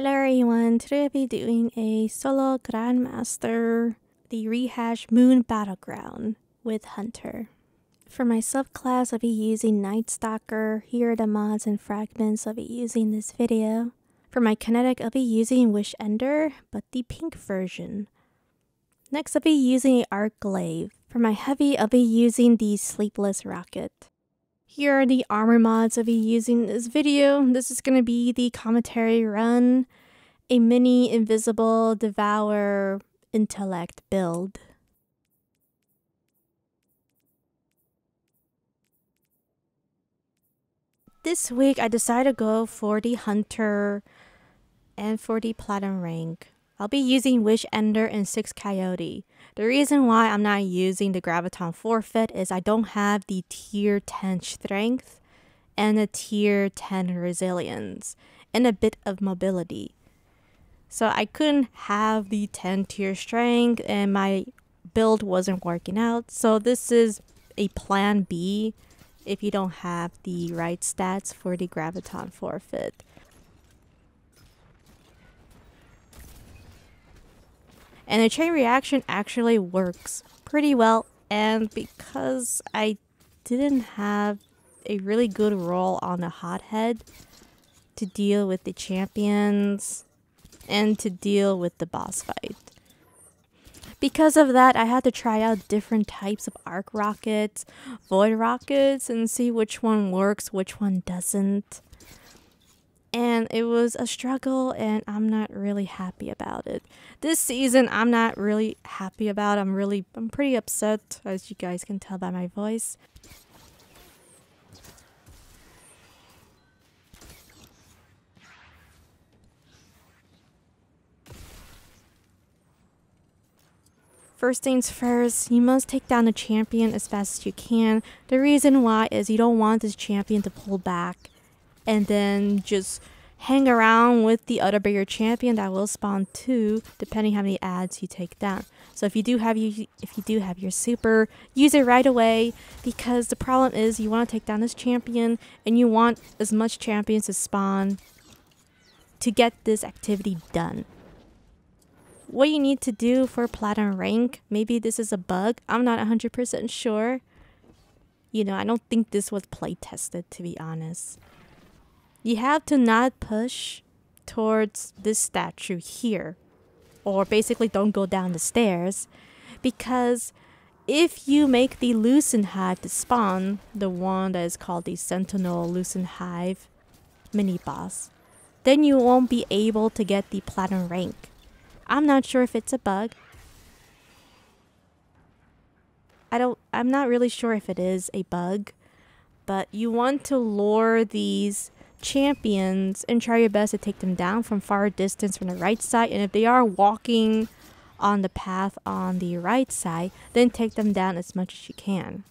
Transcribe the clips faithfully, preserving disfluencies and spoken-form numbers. Hello everyone, today I'll be doing a solo Grandmaster, the rehash Moon Battleground with Hunter. For my subclass, I'll be using Night Stalker. Here are the mods and fragments I'll be using in this video. For my kinetic, I'll be using Wish Ender, but the pink version. Next, I'll be using Arc Glaive. For my heavy, I'll be using the Sleepless Rocket. Here are the armor mods I'll be using in this video. This is going to be the commentary run, a mini Invisible Devourer intellect build. This week I decided to go for the Hunter and for the Platinum rank. I'll be using Wish Ender and Six Coyote. The reason why I'm not using the Graviton Forfeit is I don't have the tier ten strength and a tier ten resilience and a bit of mobility. So I couldn't have the ten tier strength and my build wasn't working out. So this is a plan B if you don't have the right stats for the Graviton Forfeit. And the chain reaction actually works pretty well, and because I didn't have a really good roll on the hothead to deal with the champions and to deal with the boss fight. Because of that, I had to try out different types of arc rockets, void rockets, and see which one works, which one doesn't. And it was a struggle, and I'm not really happy about it. This season, I'm not really happy about it. I'm really, I'm pretty upset, as you guys can tell by my voice. First things first, you must take down the champion as fast as you can. The reason why is you don't want this champion to pull back and then just hang around with the other bigger champion that will spawn too, depending how many adds you take down. So if you do have you if you do have your super, use it right away, because the problem is you want to take down this champion and you want as much champions to spawn to get this activity done. What you need to do for platinum rank, maybe this is a bug, I'm not one hundred percent sure. You know, I don't think this was play tested, to be honest. You have to not push towards this statue here, or basically don't go down the stairs, because if you make the Lucent Hive to spawn, the one that is called the Sentinel Lucent Hive mini boss, then you won't be able to get the platinum rank. I'm not sure if it's a bug. I don't I'm not really sure if it is a bug, but you want to lure these champions and try your best to take them down from far distance from the right side, and if they are walking on the path on the right side, then take them down as much as you can.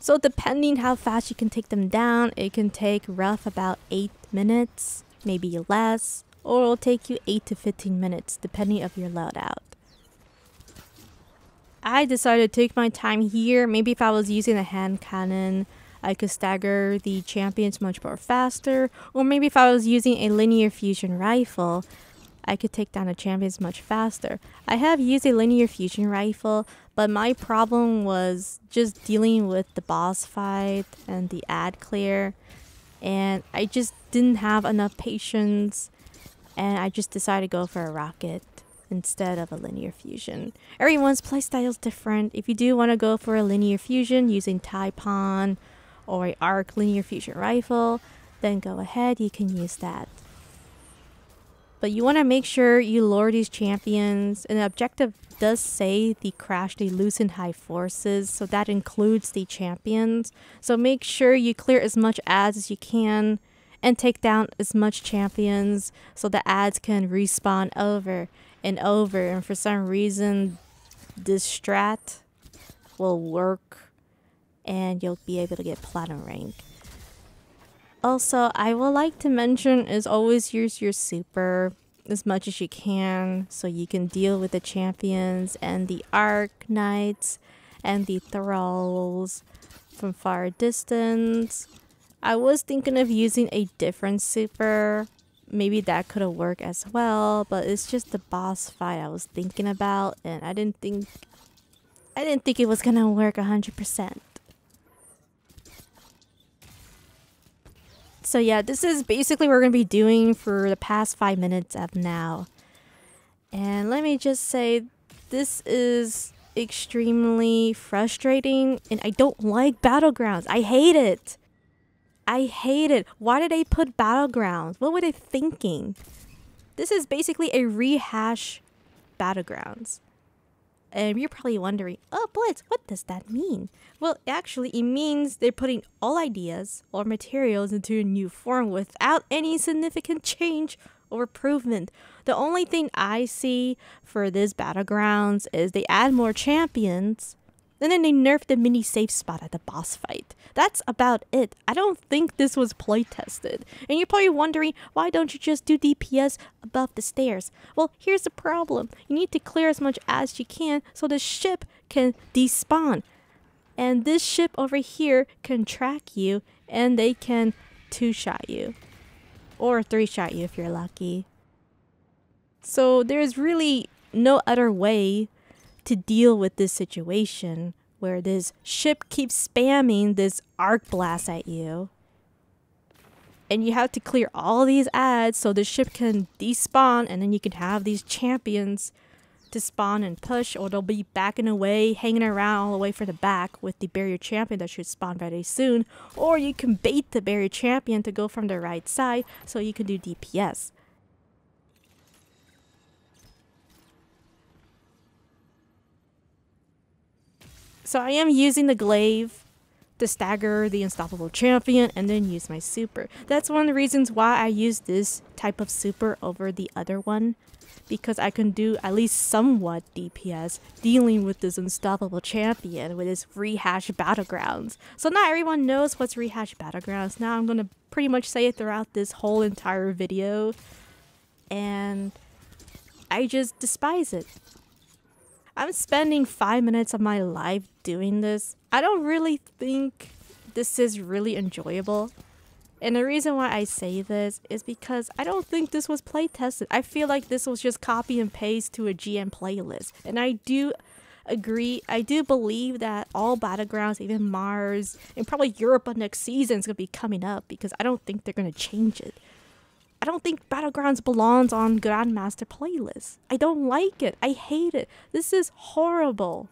So depending how fast you can take them down, it can take rough about eight minutes, maybe less, or it'll take you eight to fifteen minutes depending of your loadout. I decided to take my time here. Maybe if I was using a hand cannon, I could stagger the champions much more faster. Or maybe if I was using a linear fusion rifle, I could take down the champions much faster. I have used a linear fusion rifle, but my problem was just dealing with the boss fight and the ad clear. And I just didn't have enough patience, and I just decided to go for a rocket instead of a linear fusion. Everyone's playstyle is different. If you do want to go for a linear fusion using Typhon or an arc linear fusion rifle, then go ahead, you can use that. But you want to make sure you lure these champions, and the objective does say the crash the Lucent Hive forces, so that includes the champions. So make sure you clear as much adds as you can and take down as much champions so the adds can respawn over and over. And for some reason, this strat will work and you'll be able to get platinum rank. Also, I would like to mention is always use your super as much as you can so you can deal with the champions and the arc knights and the thralls from far distance. I was thinking of using a different super. Maybe that could have worked as well, but it's just the boss fight I was thinking about, and I didn't think I didn't think it was gonna work one hundred percent. So yeah, this is basically what we're gonna be doing for the past five minutes of now. And let me just say, this is extremely frustrating, and I don't like battlegrounds. I hate it. I hate it. Why did they put battlegrounds? What were they thinking? This is basically a rehash battlegrounds. And you're probably wondering, oh, Blitz, what does that mean? Well, actually, it means they're putting all ideas or materials into a new form without any significant change or improvement. The only thing I see for this battlegrounds is they add more champions, and then they nerfed the mini safe spot at the boss fight. That's about it. I don't think this was play tested. And you're probably wondering, why don't you just do D P S above the stairs? Well, here's the problem. You need to clear as much as you can so the ship can despawn. And this ship over here can track you, and they can two-shot you. Or three-shot you if you're lucky. So there's really no other way to deal with this situation where this ship keeps spamming this arc blast at you, and you have to clear all these ads so the ship can despawn, and then you can have these champions to spawn and push, or they'll be backing away, hanging around all the way for the back with the barrier champion that should spawn very soon, or you can bait the barrier champion to go from the right side so you can do D P S. So I am using the glaive to stagger the unstoppable champion and then use my super. That's one of the reasons why I use this type of super over the other one, because I can do at least somewhat D P S dealing with this unstoppable champion with this rehash battlegrounds. So not everyone knows what's rehash battlegrounds. Now I'm going to pretty much say it throughout this whole entire video, and I just despise it. I'm spending five minutes of my life doing this. I don't really think this is really enjoyable. And the reason why I say this is because I don't think this was play tested. I feel like this was just copy and paste to a G M playlist. And I do agree, I do believe that all battlegrounds, even Mars, and probably Europa next season is going to be coming up, because I don't think they're going to change it. I don't think battlegrounds belongs on Grandmaster playlists. I don't like it. I hate it. This is horrible.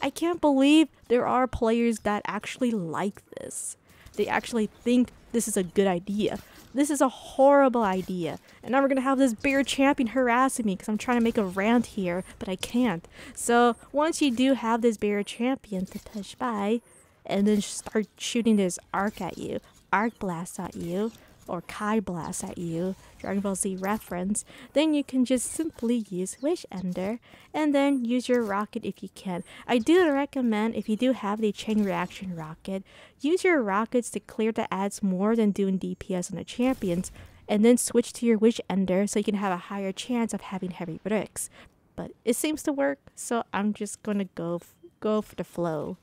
I can't believe there are players that actually like this. They actually think this is a good idea. This is a horrible idea. And now we're gonna have this bear champion harassing me because I'm trying to make a rant here, but I can't. So once you do have this bear champion to push by and then start shooting this arc at you, arc blast at you, or Kai Blast at you, Dragon Ball Z reference, then you can just simply use Wish Ender, and then use your rocket if you can. I do recommend, if you do have the Chain Reaction rocket, use your rockets to clear the adds more than doing D P S on the champions, and then switch to your Wish Ender so you can have a higher chance of having heavy bricks. But it seems to work, so I'm just gonna go, go for the flow.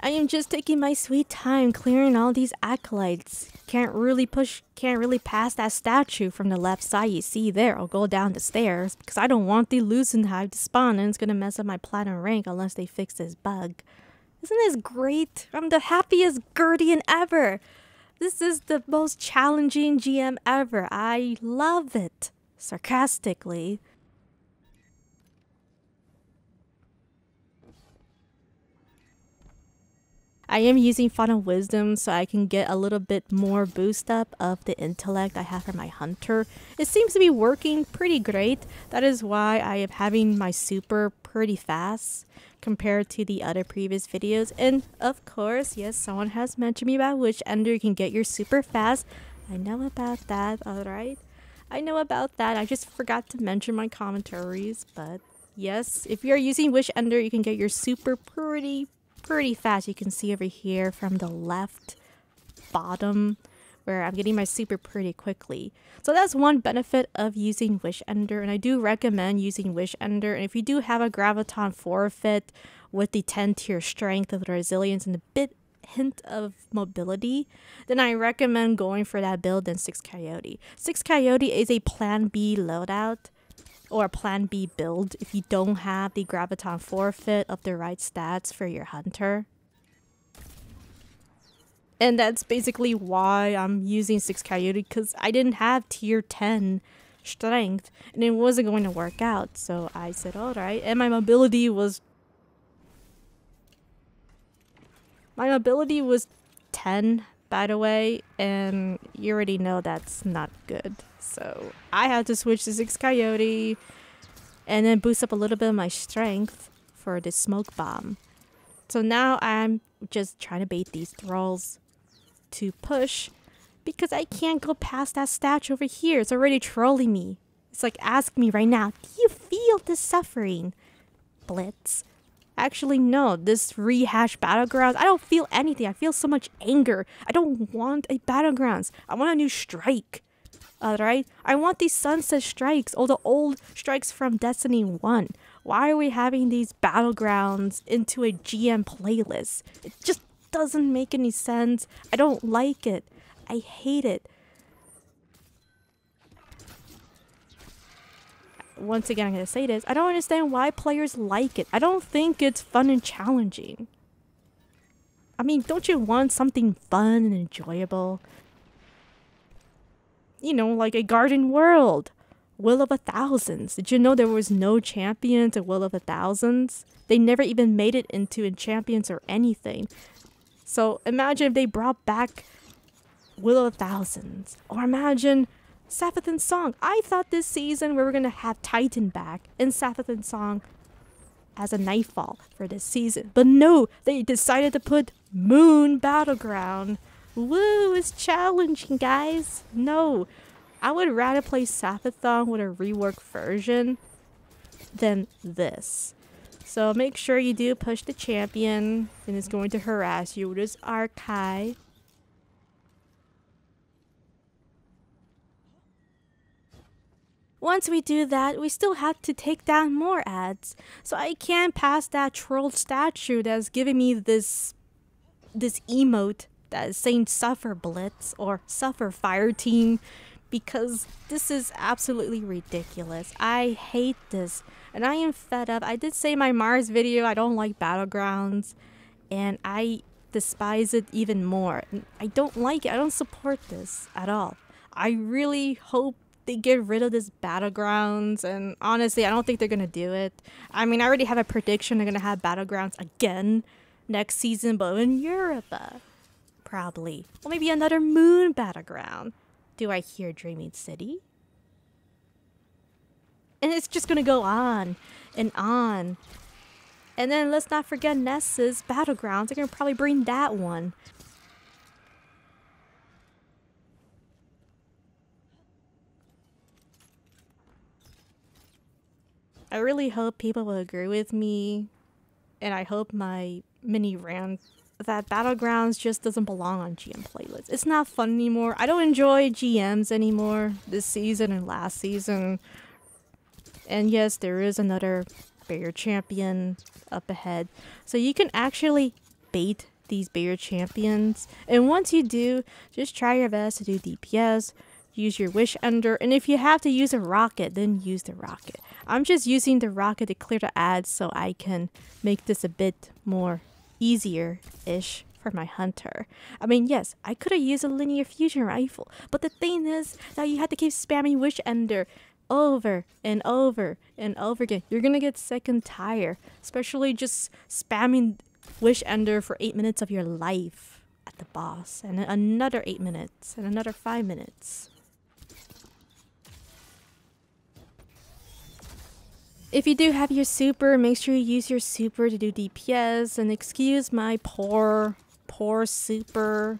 I am just taking my sweet time clearing all these acolytes. Can't really push, can't really pass that statue from the left side you see there, or go down the stairs, because I don't want the Lucent Hive to spawn, and it's gonna mess up my platinum rank unless they fix this bug. Isn't this great? I'm the happiest Guardian ever! This is the most challenging G M ever. I love it. Sarcastically. I am using Final Wisdom so I can get a little bit more boost up of the intellect I have for my hunter. It seems to be working pretty great. That is why I am having my super pretty fast compared to the other previous videos. And of course, yes, someone has mentioned me about Wish Ender. You can get your super fast. I know about that, alright. I know about that. I just forgot to mention my commentaries, but yes, if you're using Wish Ender, you can get your super pretty, pretty fast. You can see over here from the left bottom where I'm getting my super pretty quickly. So that's one benefit of using Wish Ender, and I do recommend using Wish Ender. And if you do have a Graviton Forfeit with the ten tier strength of the resilience and a bit hint of mobility, then I recommend going for that build than Six Coyote. Six Coyote is a plan B loadout or a plan B build if you don't have the Graviton Forfeit of the right stats for your hunter. And that's basically why I'm using Six Coyote, because I didn't have tier ten strength and it wasn't going to work out. So I said, alright, and my mobility was My mobility was ten, by the way, and you already know that's not good. So I had to switch to Six Coyote and then boost up a little bit of my strength for this smoke bomb. So now I'm just trying to bait these thralls to push because I can't go past that statue over here. It's already trolling me. It's like, ask me right now, do you feel this suffering, Blitz? Actually, no, this rehash battlegrounds, I don't feel anything. I feel so much anger. I don't want a battlegrounds. I want a new strike. Alright? I want these sunset strikes, all the old strikes from Destiny one. Why are we having these battlegrounds into a G M playlist? It just doesn't make any sense. I don't like it. I hate it. Once again, I'm going to say this. I don't understand why players like it. I don't think it's fun and challenging. I mean, don't you want something fun and enjoyable? You know, like a Garden World. Will of a Thousands. Did you know there was no champions at Will of a Thousands? They never even made it into champions or anything. So imagine if they brought back Will of a Thousands. Or imagine Savathun Song. I thought this season we were going to have Titan back and Savathun Song as a Nightfall for this season. But no, they decided to put Moon Battleground. Woo, it's challenging, guys. No, I would rather play Savathun with a reworked version than this. So make sure you do push the champion, and it's going to harass you with his archive. Once we do that, we still have to take down more ads. So I can't pass that troll statue that's giving me this this emote that is saying suffer Blitz or suffer fire team, because this is absolutely ridiculous. I hate this and I am fed up. I did say in my Mars video I don't like battlegrounds and I despise it even more. I don't like it. I don't support this at all. I really hope they get rid of this battlegrounds, and honestly I don't think they're gonna do it. I mean, I already have a prediction they're gonna have battlegrounds again next season, but in Europa probably, or maybe another moon battleground. Do I hear Dreaming City? And it's just gonna go on and on. And then let's not forget Ness's battlegrounds. They're gonna probably bring that one. I really hope people will agree with me, and I hope my mini rant that battlegrounds just doesn't belong on G M playlists. It's not fun anymore. I don't enjoy G Ms anymore this season and last season. And yes, there is another bigger champion up ahead. So you can actually bait these bigger champions. And once you do, just try your best to do D P S. Use your Wish Ender, and if you have to use a rocket, then use the rocket. I'm just using the rocket to clear the ads so I can make this a bit more easier-ish for my hunter. I mean, yes, I could have used a linear fusion rifle, but the thing is that you have to keep spamming Wish Ender over and over and over again. You're gonna get sick and tired, especially just spamming Wish Ender for eight minutes of your life at the boss, and another eight minutes, and another five minutes. If you do have your super, make sure you use your super to do D P S, and excuse my poor, poor super.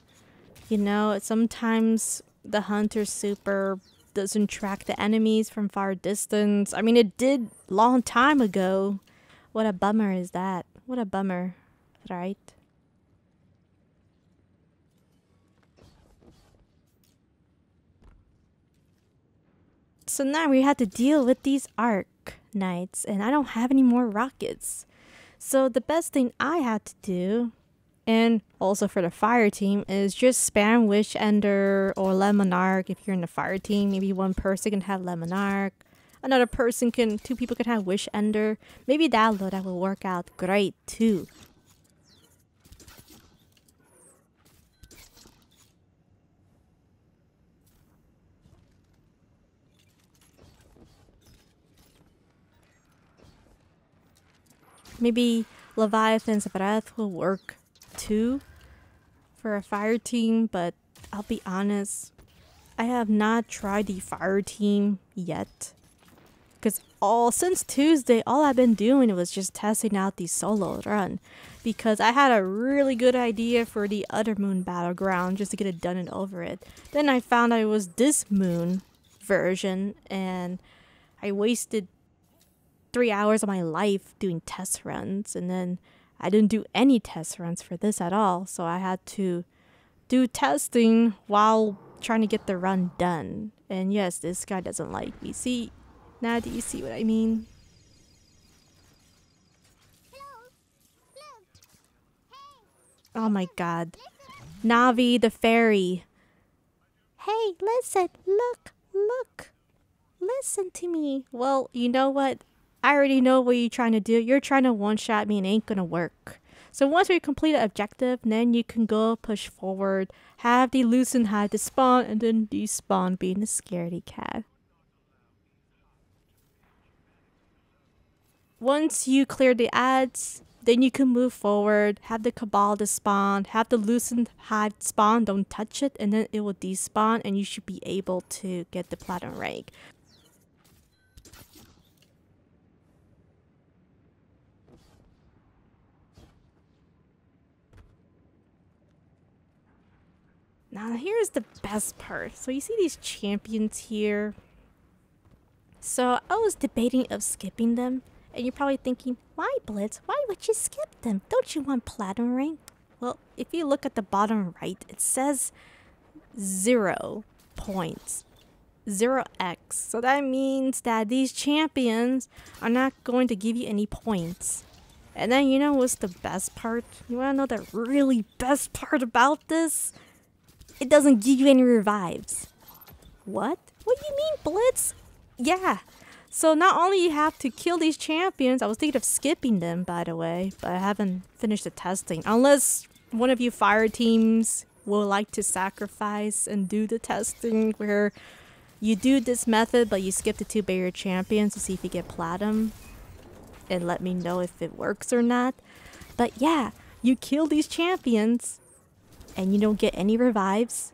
You know, sometimes the hunter super doesn't track the enemies from far distance. I mean, it did long time ago. What a bummer is that. What a bummer, right? So now we had to deal with these Arc Knights, and I don't have any more rockets. So the best thing I had to do, and also for the fire team, is just spam Wish Ender or Lemon Arc. If you're in the fire team, maybe one person can have Lemon Arc, another person can, two people can have Wish Ender. Maybe that loadout will work out great too. Maybe Leviathan's Breath will work too for a fire team, but I'll be honest, I have not tried the fire team yet, because all since Tuesday, all I've been doing was just testing out the solo run, because I had a really good idea for the other moon battleground just to get it done and over it. Then I found out it was this moon version, and I wasted three hours of my life doing test runs, and then I didn't do any test runs for this at all, so I had to do testing while trying to get the run done. And yes, this guy doesn't like me. See, now do you see what I mean? Hello. Hello. Hey. Oh my god. Listen. Navi the fairy. Hey, listen, look, look. Listen to me. Well, you know what? I already know what you're trying to do. You're trying to one-shot me and it ain't gonna work. So once we complete an objective, then you can go push forward, have the Lucent Hive to spawn, and then despawn being a scaredy cat. Once you clear the ads, then you can move forward, have the Cabal to spawn, have the Lucent Hive spawn, don't touch it, and then it will despawn and you should be able to get the Platinum rank. Now here's the best part. So you see these champions here. So I was debating of skipping them. And you're probably thinking, why Blitz? Why would you skip them? Don't you want platinum rank? Well, if you look at the bottom right, it says zero points. Zero X. So that means that these champions are not going to give you any points. And then you know what's the best part? You wanna know the really best part about this? It doesn't give you any revives. What? What do you mean, Blitz? Yeah. So not only you have to kill these champions, I was thinking of skipping them, by the way, but I haven't finished the testing. Unless one of you fire teams will like to sacrifice and do the testing where you do this method, but you skip the two barrier champions to see if you get platinum. And let me know if it works or not. But yeah, you kill these champions and you don't get any revives,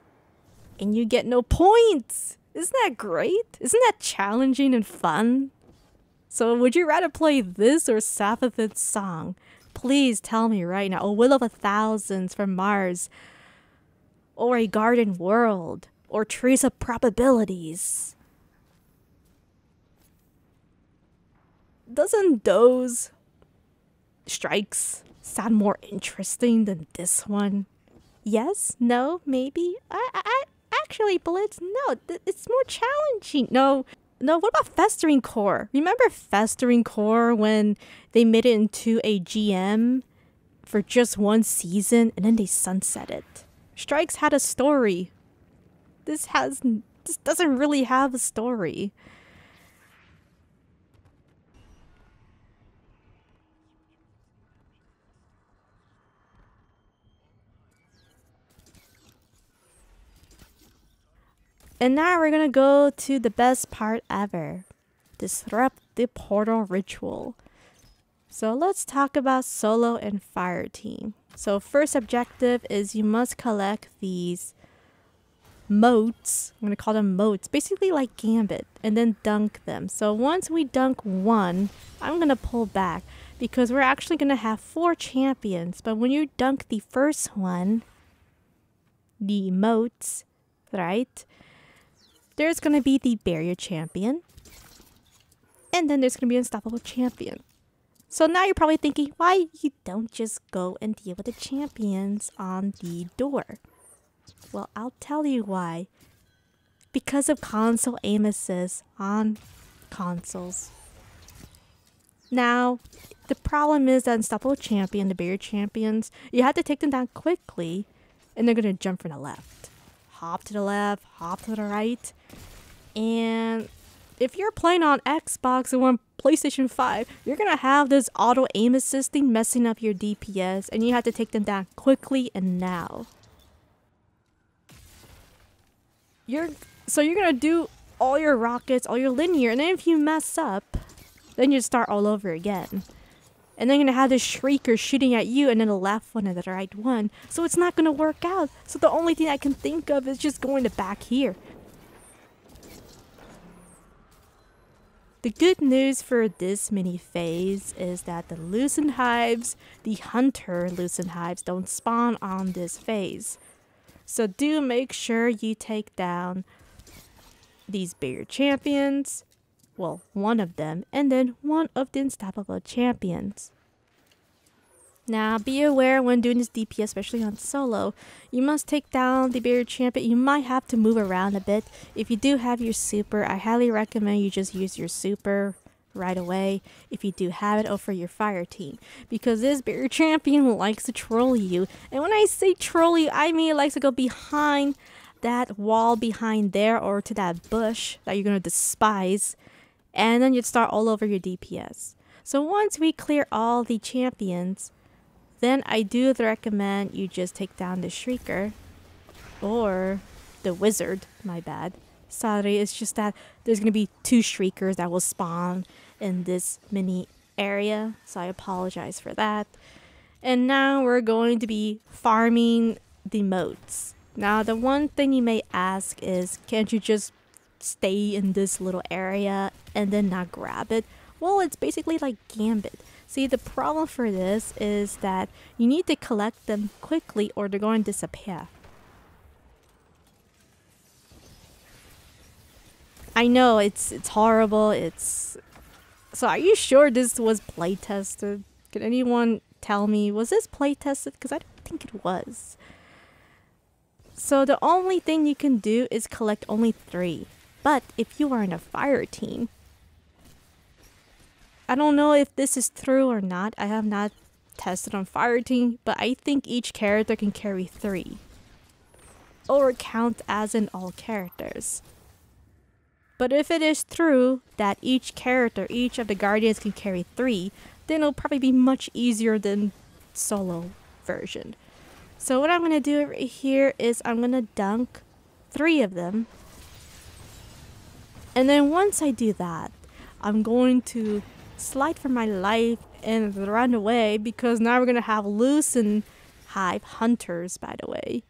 and you get no points. Isn't that great? Isn't that challenging and fun? So would you rather play this or Savathun Song? Please tell me right now. Or Will of a Thousands from Mars. Or A Garden World. Or Trees of Probabilities. Doesn't those strikes sound more interesting than this one? Yes? No? Maybe? I, I, I actually, Blitz, no, th it's more challenging. No, no, what about Festering Core? Remember Festering Core when they made it into a G M for just one season and then they sunset it? Strikes had a story. This has, this doesn't really have a story. And now we're gonna go to the best part ever. Disrupt the portal ritual. So let's talk about solo and fire team. So first objective is you must collect these motes. I'm gonna call them motes, basically like Gambit, and then dunk them. So once we dunk one, I'm gonna pull back because we're actually gonna have four champions. But when you dunk the first one, the motes, right? There's going to be the Barrier Champion. And then there's going to be Unstoppable Champion. So now you're probably thinking, why you don't just go and deal with the champions on the door? Well, I'll tell you why. Because of console aim assist on consoles. Now, the problem is that Unstoppable Champion, the Barrier Champions, you have to take them down quickly, and they're going to jump from the left. Hop to the left, hop to the right. And if you're playing on Xbox and on PlayStation five, you're going to have this auto aim assist thing messing up your D P S, and you have to take them down quickly and now. You're, so you're going to do all your rockets, all your linear, and then if you mess up, then you start all over again. And then you're going to have this Shrieker shooting at you and then the left one and the right one. So it's not going to work out. So the only thing I can think of is just going to back here. The good news for this mini phase is that the Lucent Hives, the Hunter Lucent Hives, don't spawn on this phase. So do make sure you take down these bigger champions. Well, one of them, and then one of the Unstoppable Champions. Now, be aware when doing this D P S, especially on solo, you must take down the Barrier Champion. You might have to move around a bit. If you do have your super, I highly recommend you just use your super right away if you do have it, or for your fire team. Because this Barrier Champion likes to troll you. And when I say troll you, I mean it likes to go behind that wall behind there or to that bush that you're going to despise. And then you'd start all over your D P S. So once we clear all the champions, then I do recommend you just take down the Shrieker. Or the Wizard, my bad. Sorry, it's just that there's going to be two Shriekers that will spawn in this mini area. So I apologize for that. And now we're going to be farming the moats. Now the one thing you may ask is, can't you just stay in this little area and then not grab it? Well, it's basically like Gambit. See, the problem for this is that you need to collect them quickly or they're going to disappear. I know it's it's horrible. It's so, are you sure this was play tested? Can anyone tell me, was this play tested? Because I don't think it was. So the only thing you can do is collect only three. But if you are in a fire team, I don't know if this is true or not. I have not tested on fire team, but I think each character can carry three. Or count as in all characters. But if it is true that each character, each of the guardians can carry three, then it'll probably be much easier than solo version. So what I'm going to do right here is I'm going to dunk three of them. And then once I do that, I'm going to slide for my life and run away, because now we're going to have Lucent Hive Hunters, by the way.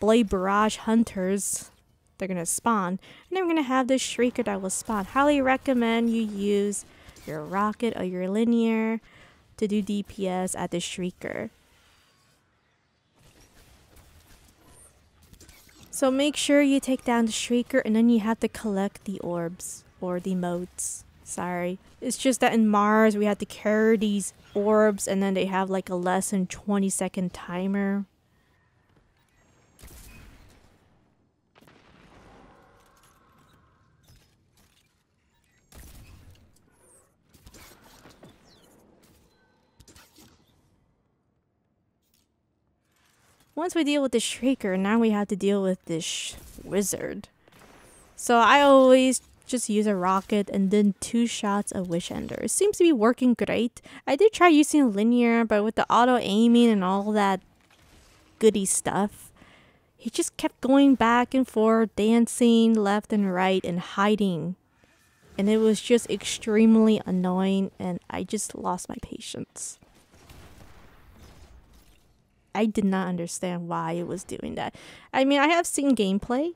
Blade Barrage Hunters, they're going to spawn. And then we're going to have this Shrieker that will spawn. Highly recommend you use your rocket or your linear to do D P S at the Shrieker. So make sure you take down the Shrieker, and then you have to collect the orbs, or the motes, sorry. It's just that in Mars, we had to carry these orbs, and then they have like a less than twenty second timer. Once we deal with the Shrieker, now we have to deal with this Wizard. So I always just use a rocket and then two shots of Wish Ender. It seems to be working great. I did try using linear, but with the auto aiming and all that goody stuff, he just kept going back and forth, dancing left and right and hiding. And it was just extremely annoying, and I just lost my patience. I did not understand why it was doing that. I mean, I have seen gameplay,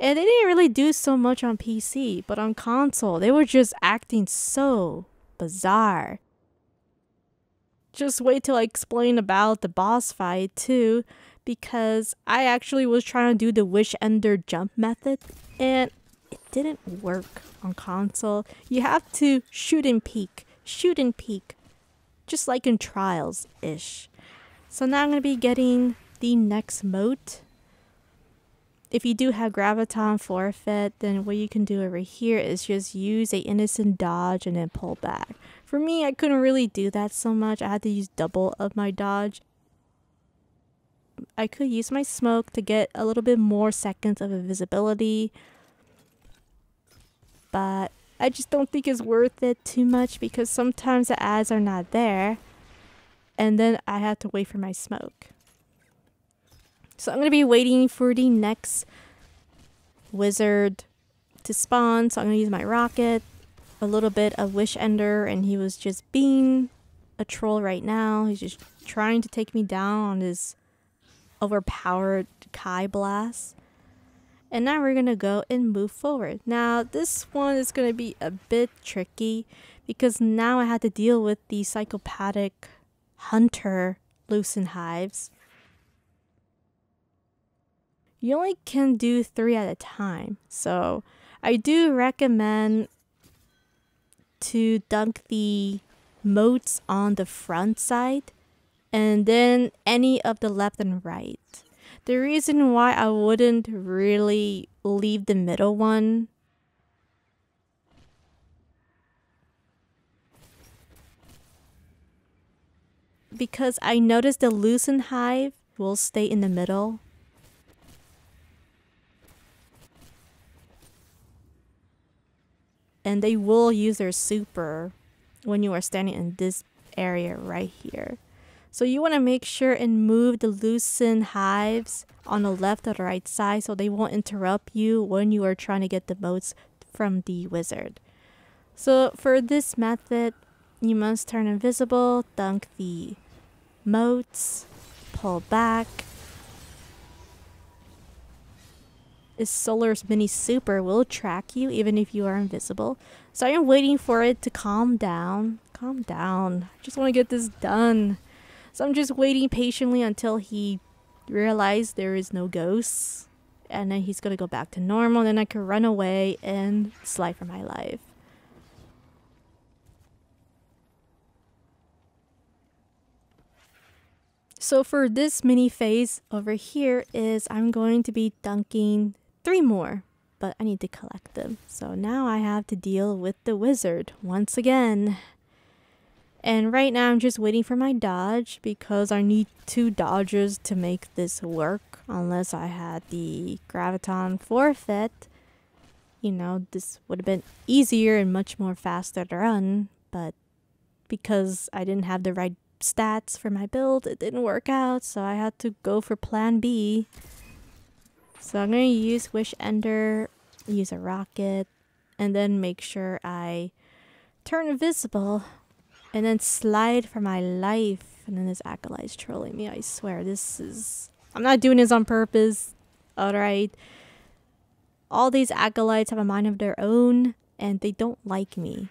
and they didn't really do so much on P C, but on console, they were just acting so bizarre. Just wait till I explain about the boss fight too, because I actually was trying to do the Wish Ender jump method and it didn't work on console. You have to shoot and peek, shoot and peek, just like in Trials-ish. So now I'm going to be getting the next mote. If you do have Graviton Forfeit, then what you can do over here is just use a innocent dodge and then pull back. For me, I couldn't really do that so much. I had to use double of my dodge. I could use my smoke to get a little bit more seconds of invisibility, but I just don't think it's worth it too much because sometimes the ads are not there, and then I have to wait for my smoke. So I'm going to be waiting for the next wizard to spawn. So I'm going to use my rocket, a little bit of Wish Ender, and he was just being a troll right now. He's just trying to take me down on his overpowered Kai blast. And now we're going to go and move forward. Now this one is going to be a bit tricky because now I had to deal with the psychopathic hunter Lucent Hives. You only can do three at a time, so I do recommend to dunk the motes on the front side and then any of the left and right. The reason why I wouldn't really leave the middle one because I noticed the Lucent Hive will stay in the middle. And they will use their super when you are standing in this area right here. So you want to make sure and move the Lucent Hives on the left or the right side so they won't interrupt you when you are trying to get the motes from the wizard. So for this method, you must turn invisible, dunk the motes, pull back. Solar's mini super will track you even if you are invisible. So I am waiting for it to calm down. Calm down. I just want to get this done. So I'm just waiting patiently until he realizes there is no ghosts. And then he's going to go back to normal. Then I can run away and slide for my life. So for this mini phase over here is I'm going to be dunking three more, but I need to collect them. So now I have to deal with the wizard once again. And right now I'm just waiting for my dodge because I need two dodges to make this work. Unless I had the Graviton Forfeit, you know, this would have been easier and much more faster to run. But because I didn't have the right stats for my build, it didn't work out. So I had to go for plan B. So I'm going to use Wish Ender, use a rocket, and then make sure I turn invisible and then slide for my life. And then this acolyte's trolling me. I swear, this is... I'm not doing this on purpose. Alright. All these acolytes have a mind of their own and they don't like me.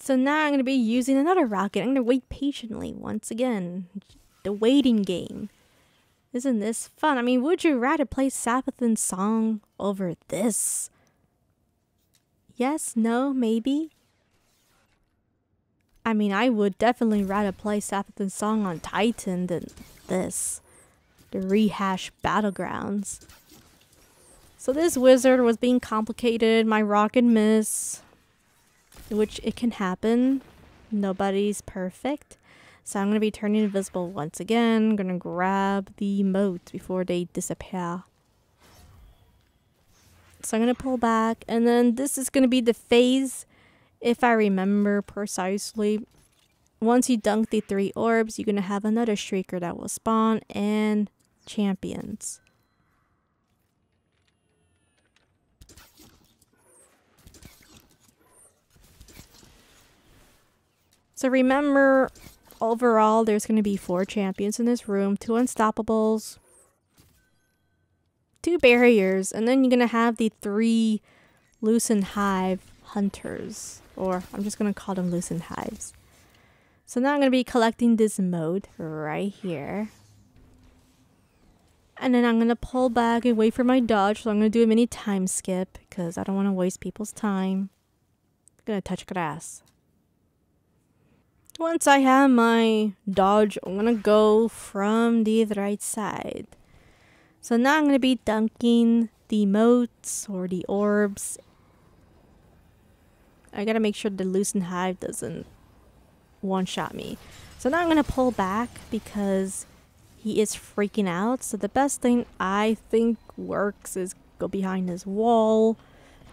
So now I'm going to be using another rocket. I'm going to wait patiently once again. The waiting game. Isn't this fun? I mean, would you rather play Savathun Song over this? Yes? No? Maybe? I mean, I would definitely rather play Savathun Song on Titan than this. The rehash Battlegrounds. So this wizard was being complicated. My rocket missed. Which it can happen. Nobody's perfect. So I'm going to be turning invisible once again. I'm going to grab the motes before they disappear. So I'm going to pull back. And then this is going to be the phase, if I remember precisely. Once you dunk the three orbs, you're going to have another Shrieker that will spawn and champions. So remember, overall, there's going to be four champions in this room, two unstoppables, two barriers, and then you're going to have the three Lucent Hive hunters, or I'm just going to call them Lucent Hives. So now I'm going to be collecting this mode right here. And then I'm going to pull back and wait for my dodge. So I'm going to do a mini time skip because I don't want to waste people's time. I'm going to touch grass. Once I have my dodge, I'm going to go from the right side. So now I'm going to be dunking the motes or the orbs. I got to make sure the Lucent Hive doesn't one-shot me. So now I'm going to pull back because he is freaking out. So the best thing I think works is go behind his wall.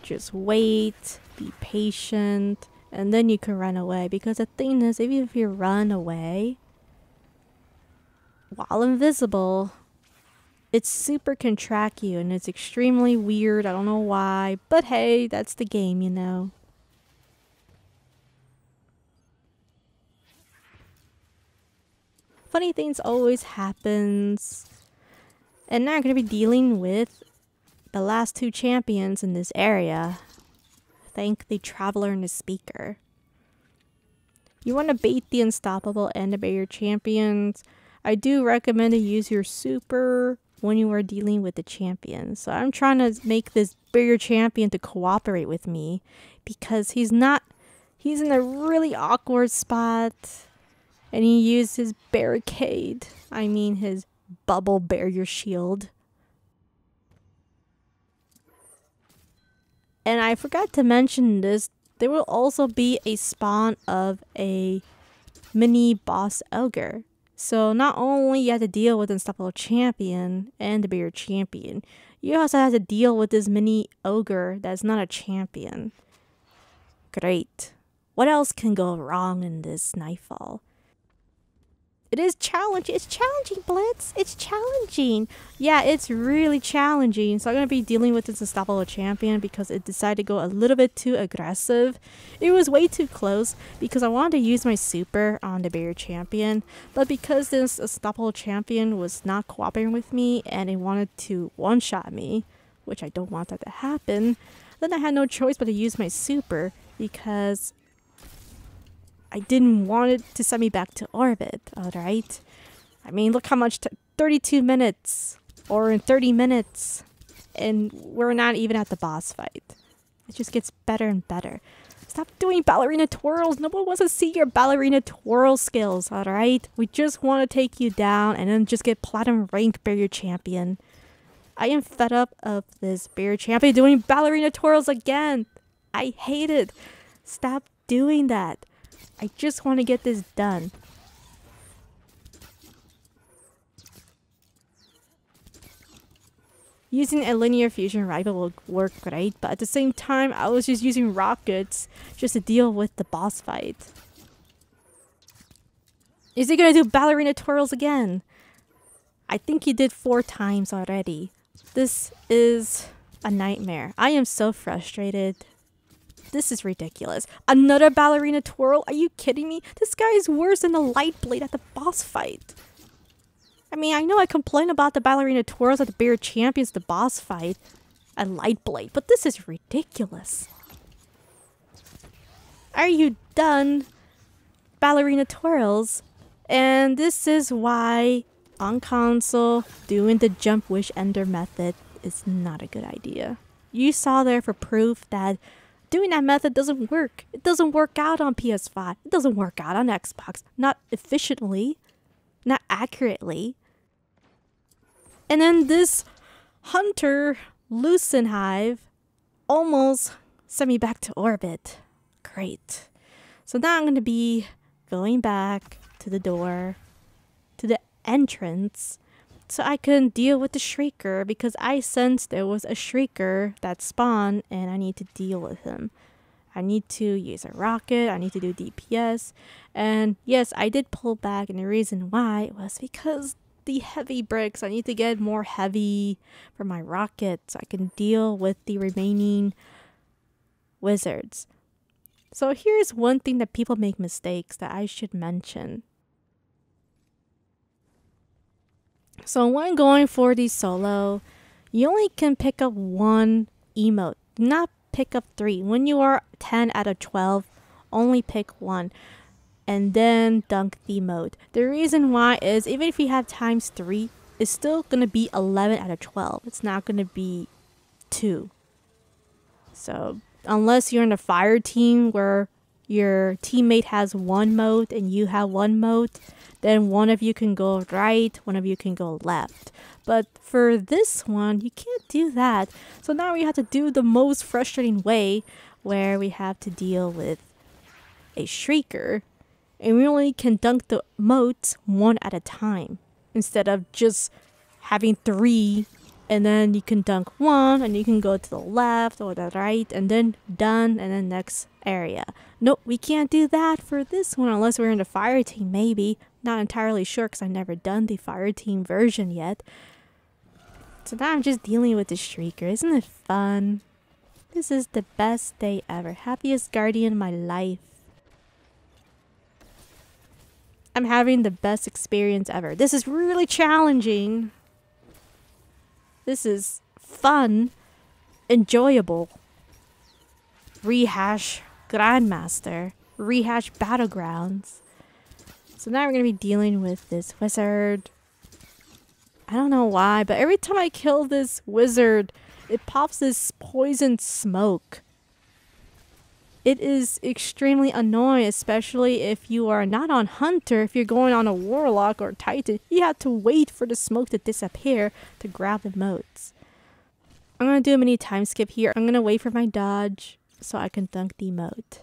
Just wait. Be patient. And then you can run away. Because the thing is, even if you run away while invisible, it's super can track you. And it's extremely weird. I don't know why. But hey, that's the game, you know. Funny things always happens. And now I'm going to be dealing with the last two champions in this area. Thank the Traveler and the Speaker. You want to bait the Unstoppable and obey your champions. I do recommend to use your super when you are dealing with the champion. So I'm trying to make this bigger champion to cooperate with me. Because he's not... He's in a really awkward spot. And he used his barricade. I mean his bubble barrier shield. And I forgot to mention this. There will also be a spawn of a mini boss ogre. So not only you have to deal with Unstoppable Champion and the bigger champion, you also have to deal with this mini ogre that's not a champion. Great. What else can go wrong in this Nightfall? It is challenging. It's challenging, Blitz. It's challenging. Yeah, it's really challenging. So I'm going to be dealing with this Unstoppable Champion because it decided to go a little bit too aggressive. It was way too close because I wanted to use my super on the Barrier Champion. But because this Unstoppable Champion was not cooperating with me and it wanted to one-shot me, which I don't want that to happen, then I had no choice but to use my super because I didn't want it to send me back to orbit, alright? I mean, look how much t thirty-two minutes, or in thirty minutes, and we're not even at the boss fight. It just gets better and better. Stop doing ballerina twirls! No one wants to see your ballerina twirl skills, alright? We just want to take you down and then just get platinum rank barrier champion. I am fed up of this barrier champion doing ballerina twirls again! I hate it! Stop doing that! I just want to get this done. Using a linear fusion rifle will work great, but at the same time, I was just using rockets just to deal with the boss fight. Is he gonna do ballerina twirls again? I think he did four times already. This is a nightmare. I am so frustrated. This is ridiculous. Another ballerina twirl? Are you kidding me? This guy is worse than the Light Blade at the boss fight. I mean, I know I complain about the ballerina twirls at the Bear Champions, the boss fight, and Light Blade, but this is ridiculous. Are you done? Ballerina twirls. And this is why on console, doing the jump wish ender method is not a good idea. You saw there for proof that doing that method doesn't work. It doesn't work out on P S five. It doesn't work out on Xbox. Not efficiently. Not accurately. And then this Hunter Lucent Hive almost sent me back to orbit. Great. So now I'm going to be going back to the door, to the entrance, so I can deal with the Shrieker because I sensed there was a Shrieker that spawned and I need to deal with him. I need to use a rocket, I need to do D P S, and yes, I did pull back, and the reason why was because the heavy bricks, I need to get more heavy for my rocket so I can deal with the remaining wizards. So here's one thing that people make mistakes that I should mention. So when going for the solo, you only can pick up one emote. Do not pick up three. When you are ten out of twelve, only pick one. and then dunk the mode. The reason why is even if you have times three, it's still going to be eleven out of twelve. It's not going to be two. So unless you're in a fire team where your teammate has one mode and you have one mode, then one of you can go right, one of you can go left. But for this one, you can't do that. So now we have to do the most frustrating way where we have to deal with a Shrieker. And we only can dunk the modes one at a time. Instead of just having three and then you can dunk one and you can go to the left or the right and then done and then next area. Nope, we can't do that for this one unless we're in the fire team maybe. Not entirely sure because I've never done the fire team version yet. So now I'm just dealing with the Shrieker. Isn't it fun? This is the best day ever. Happiest guardian of my life. I'm having the best experience ever. This is really challenging. This is fun, enjoyable. Rehash Grandmaster, rehash Battlegrounds. So now we're gonna be dealing with this wizard. I don't know why, but every time I kill this wizard, it pops this poison smoke. It is extremely annoying, especially if you are not on Hunter. If you're going on a Warlock or Titan, you have to wait for the smoke to disappear to grab the motes. I'm going to do a mini time skip here. I'm going to wait for my dodge so I can dunk the mote.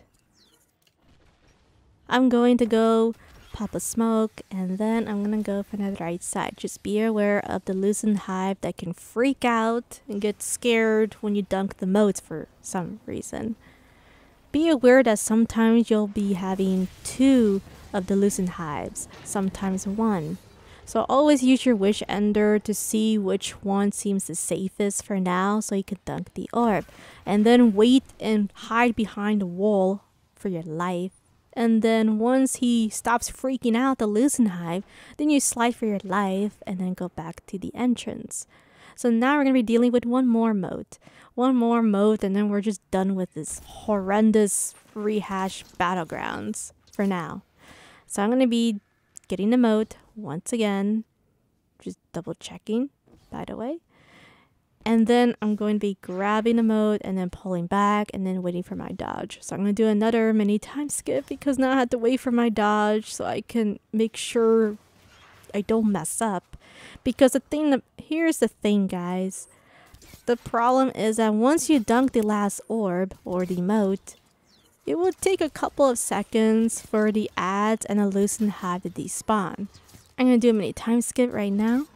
I'm going to go pop a smoke and then I'm going to go from the right side. Just be aware of the Lucent Hive that can freak out and get scared when you dunk the motes for some reason. Be aware that sometimes you'll be having two of the Lucent Hives, sometimes one. So always use your Wish Ender to see which one seems the safest for now so you can dunk the orb. And then wait and hide behind the wall for your life. And then once he stops freaking out the Lucent Hive, then you slide for your life and then go back to the entrance. So now we're going to be dealing with one more mode. One more mode and then we're just done with this horrendous rehash Battlegrounds for now. So I'm going to be getting the mode once again. Just double checking, by the way. And then I'm going to be grabbing the mode and then pulling back and then waiting for my dodge. So I'm going to do another mini time skip because now I have to wait for my dodge so I can make sure I don't mess up. Because the thing that, here's the thing guys, the problem is that once you dunk the last orb or the mote, it will take a couple of seconds for the adds and the Lucent Hive to despawn. I'm gonna do a mini time skip right now.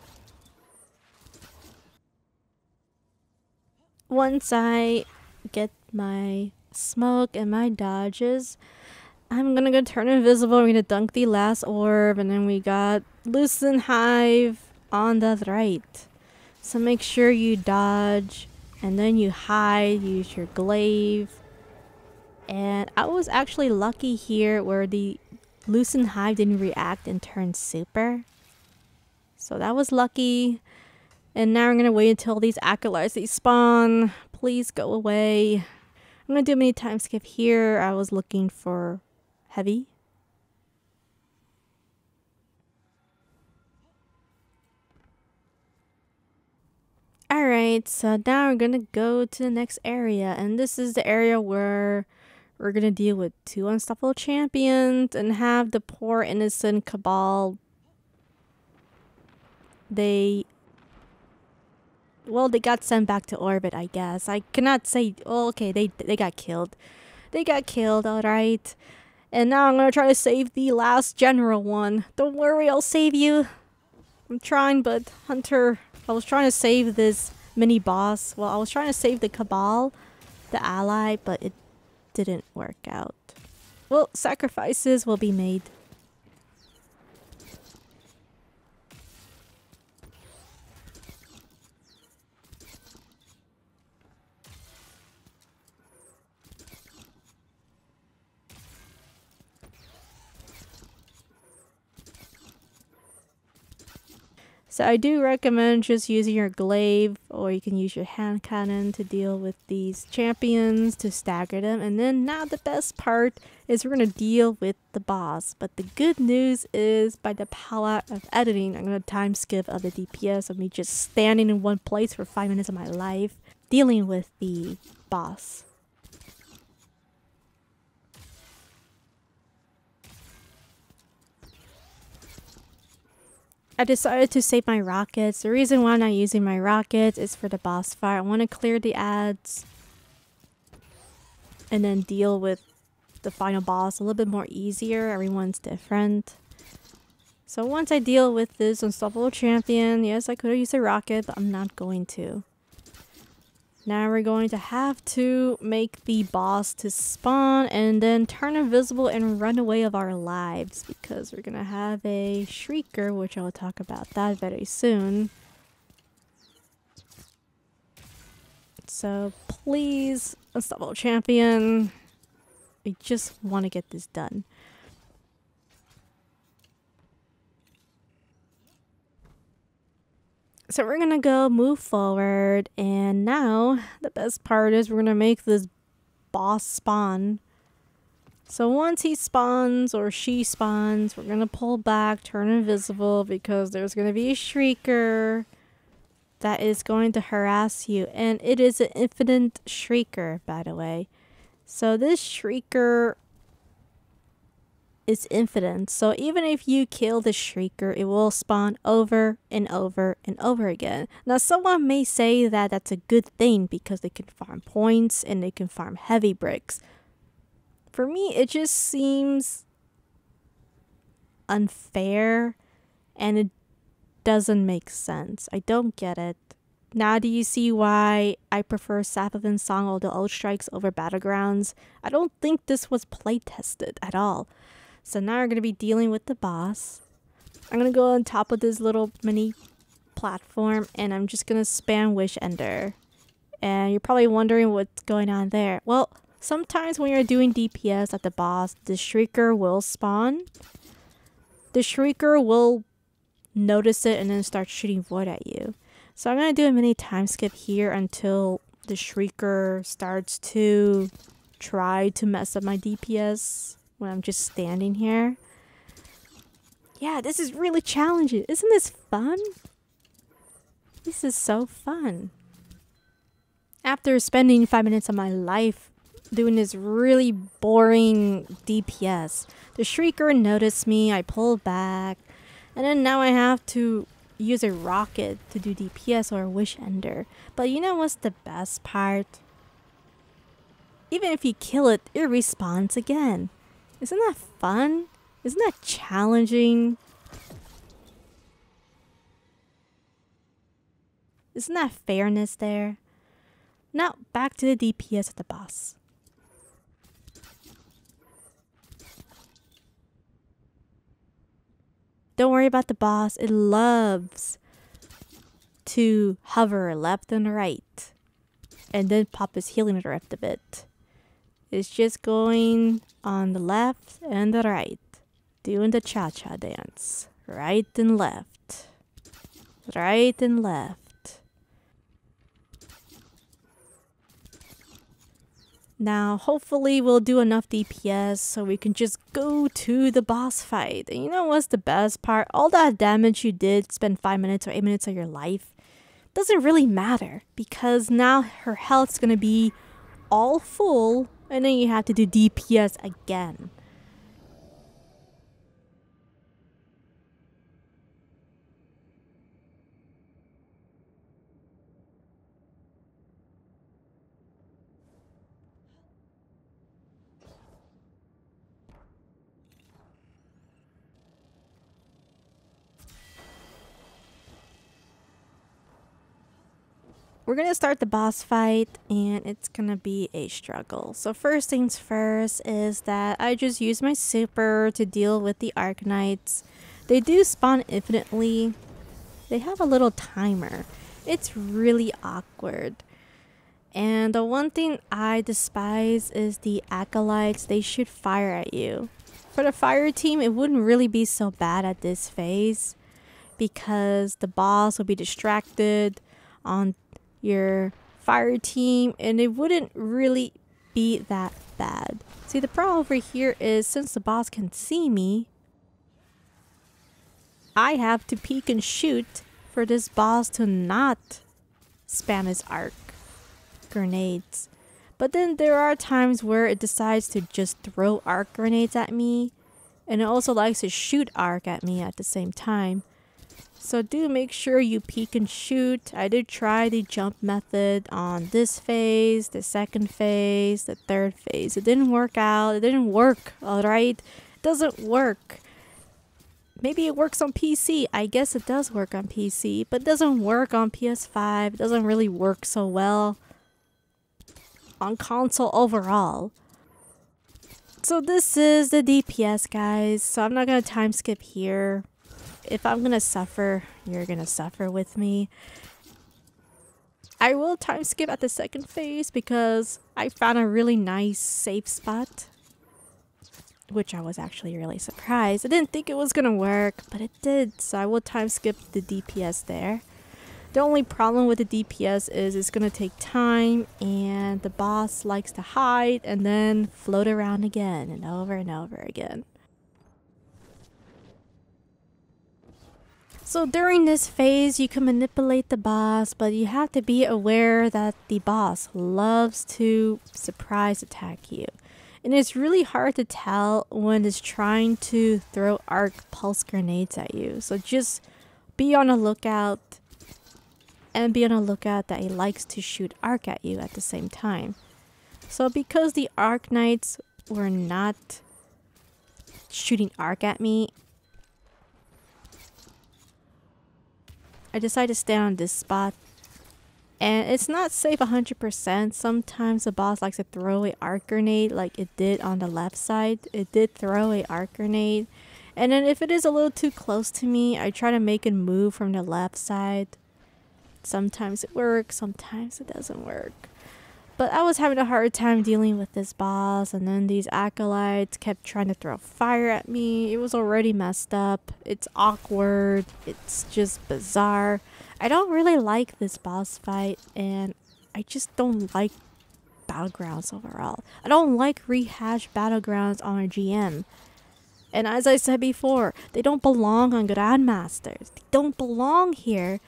Once I get my smoke and my dodges, I'm gonna go turn invisible. We're gonna dunk the last orb and then we got Lucent Hive on the right. So make sure you dodge and then you hide, use your glaive. And I was actually lucky here where the Lucent Hive didn't react and turn super. So that was lucky. And now I'm gonna wait until these acolytes they spawn. Please go away. I'm gonna do a mini time skip here. I was looking for heavy. Alright, so now we're gonna go to the next area, and this is the area where we're gonna deal with two unstoppable champions and have the poor innocent Cabal. They... Well, they got sent back to orbit, I guess. I cannot say... Oh, okay, they, they got killed. They got killed, alright. And now I'm gonna try to save the last general one. Don't worry, I'll save you. I'm trying, but Hunter... I was trying to save this mini boss. Well, I was trying to save the Cabal, the ally, but it didn't work out. Well, sacrifices will be made. So I do recommend just using your glaive or you can use your hand cannon to deal with these champions to stagger them. And then now the best part is we're going to deal with the boss. But the good news is by the power of editing, I'm going to time skip of the D P S of me just standing in one place for five minutes of my life dealing with the boss. I decided to save my rockets. The reason why I'm not using my rockets is for the boss fight. I want to clear the ads and then deal with the final boss a little bit more easier. Everyone's different. So once I deal with this unstoppable champion, yes, I could have used a rocket, but I'm not going to. Now we're going to have to make the boss to spawn and then turn invisible and run away of our lives, because we're gonna have a Shrieker, which I'll talk about that very soon. So please, unstoppable champion. I just want to get this done. So we're gonna go move forward, and now the best part is we're gonna make this boss spawn. So once he spawns or she spawns, we're gonna pull back, turn invisible, because there's gonna be a Shrieker that is going to harass you, and it is an infinite Shrieker, by the way. So this Shrieker is infinite, so even if you kill the Shrieker, it will spawn over and over and over again. Now someone may say that that's a good thing because they can farm points and they can farm heavy bricks. For me, it just seems unfair and it doesn't make sense. I don't get it. Now do you see why I prefer Savathun Song or the Old Strikes over Battlegrounds? I don't think this was play tested at all. So now we're going to be dealing with the boss. I'm going to go on top of this little mini platform and I'm just going to spam Wish Ender. And you're probably wondering what's going on there. Well, sometimes when you're doing D P S at the boss, the Shrieker will spawn. The Shrieker will notice it and then start shooting void at you. So I'm going to do a mini time skip here until the Shrieker starts to try to mess up my D P S. When I'm just standing here. Yeah, this is really challenging. Isn't this fun? This is so fun. After spending five minutes of my life doing this really boring D P S, the Shrieker noticed me, I pulled back, and then now I have to use a rocket to do D P S or a Wish Ender. But you know what's the best part? Even if you kill it, it respawns again. Isn't that fun? Isn't that challenging? Isn't that fairness there? Now back to the D P S of the boss. Don't worry about the boss. It loves to hover left and right. And then pop his healing drift a bit. It's just going on the left and the right, doing the cha-cha dance. Right and left, right and left. Now, hopefully we'll do enough D P S so we can just go to the boss fight. And you know what's the best part? All that damage you did, spend five minutes or eight minutes of your life, doesn't really matter, because now her health's gonna be all full. And then you have to do D P S again. We're going to start the boss fight and it's going to be a struggle. So first things first is that I just use my super to deal with the Arc Knights. They do spawn infinitely. They have a little timer. It's really awkward. And the one thing I despise is the Acolytes. They shoot fire at you. For the fire team, it wouldn't really be so bad at this phase because the boss will be distracted on your fire team, and it wouldn't really be that bad. See, the problem over here is since the boss can see me, I have to peek and shoot for this boss to not spam his arc grenades. But then there are times where it decides to just throw arc grenades at me, and it also likes to shoot arc at me at the same time. So do make sure you peek and shoot. I did try the jump method on this phase, the second phase, the third phase. It didn't work out. It didn't work, alright? It doesn't work. Maybe it works on P C. I guess it does work on P C, but it doesn't work on P S five. It doesn't really work so well on console overall. So this is the D P S, guys. So I'm not going to time skip here. If I'm gonna suffer, you're gonna suffer with me. I will time skip at the second phase because I found a really nice safe spot, which I was actually really surprised. I didn't think it was gonna work, but it did, so I will time skip the D P S there. The only problem with the D P S is it's gonna take time, and the boss likes to hide and then float around again and over and over again. So during this phase, you can manipulate the boss, but you have to be aware that the boss loves to surprise attack you. And it's really hard to tell when it's trying to throw arc pulse grenades at you. So just be on a lookout, and be on a lookout that he likes to shoot arc at you at the same time. So because the Arc Knights were not shooting arc at me, I decided to stay on this spot, and it's not safe one hundred percent. Sometimes the boss likes to throw a arc grenade like it did on the left side. It did throw a arc grenade, and then if it is a little too close to me, I try to make it move from the left side. Sometimes it works, sometimes it doesn't work. But I was having a hard time dealing with this boss, and then these acolytes kept trying to throw fire at me. It was already messed up. It's awkward. It's just bizarre. I don't really like this boss fight, and I just don't like Battlegrounds overall. I don't like rehashed Battlegrounds on a G M. And as I said before, they don't belong on Grandmasters. They don't belong here.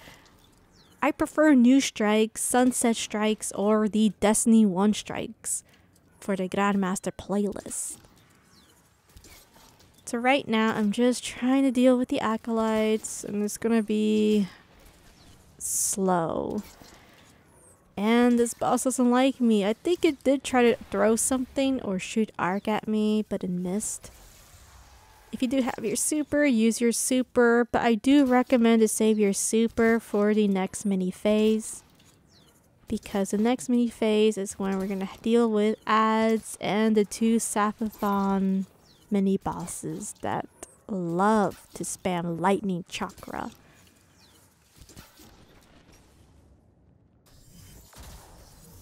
I prefer New Strikes, Sunset Strikes, or the Destiny one Strikes for the Grandmaster playlist. So right now, I'm just trying to deal with the Acolytes, and it's gonna be slow. And this boss doesn't like me. I think it did try to throw something or shoot arc at me, but it missed. If you do have your super, use your super, but I do recommend to save your super for the next mini phase, because the next mini phase is when we're going to deal with adds and the two Savathun mini bosses that love to spam lightning chakra.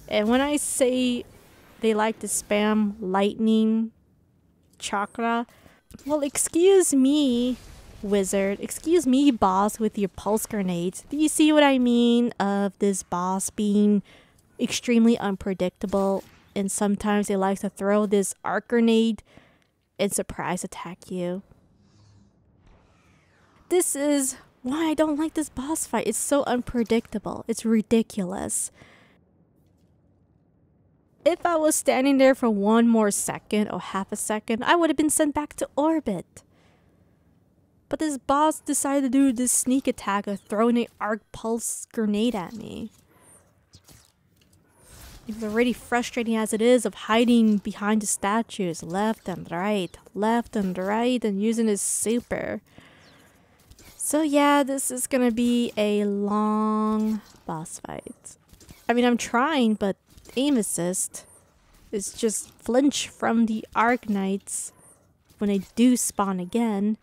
And when I say they like to spam lightning chakra, well, excuse me, wizard. Excuse me, boss, with your pulse grenades. Do you see what I mean of this boss being extremely unpredictable? And sometimes they like to throw this arc grenade and surprise attack you. This is why I don't like this boss fight. It's so unpredictable. It's ridiculous. If I was standing there for one more second or half a second, I would have been sent back to orbit. But this boss decided to do this sneak attack of throwing an arc pulse grenade at me. It was already frustrating as it is of hiding behind the statues left and right, left and right, and using his super. So yeah, this is gonna be a long boss fight. I mean, I'm trying, but aim assist is just flinch from the Arc Knights when they do spawn again.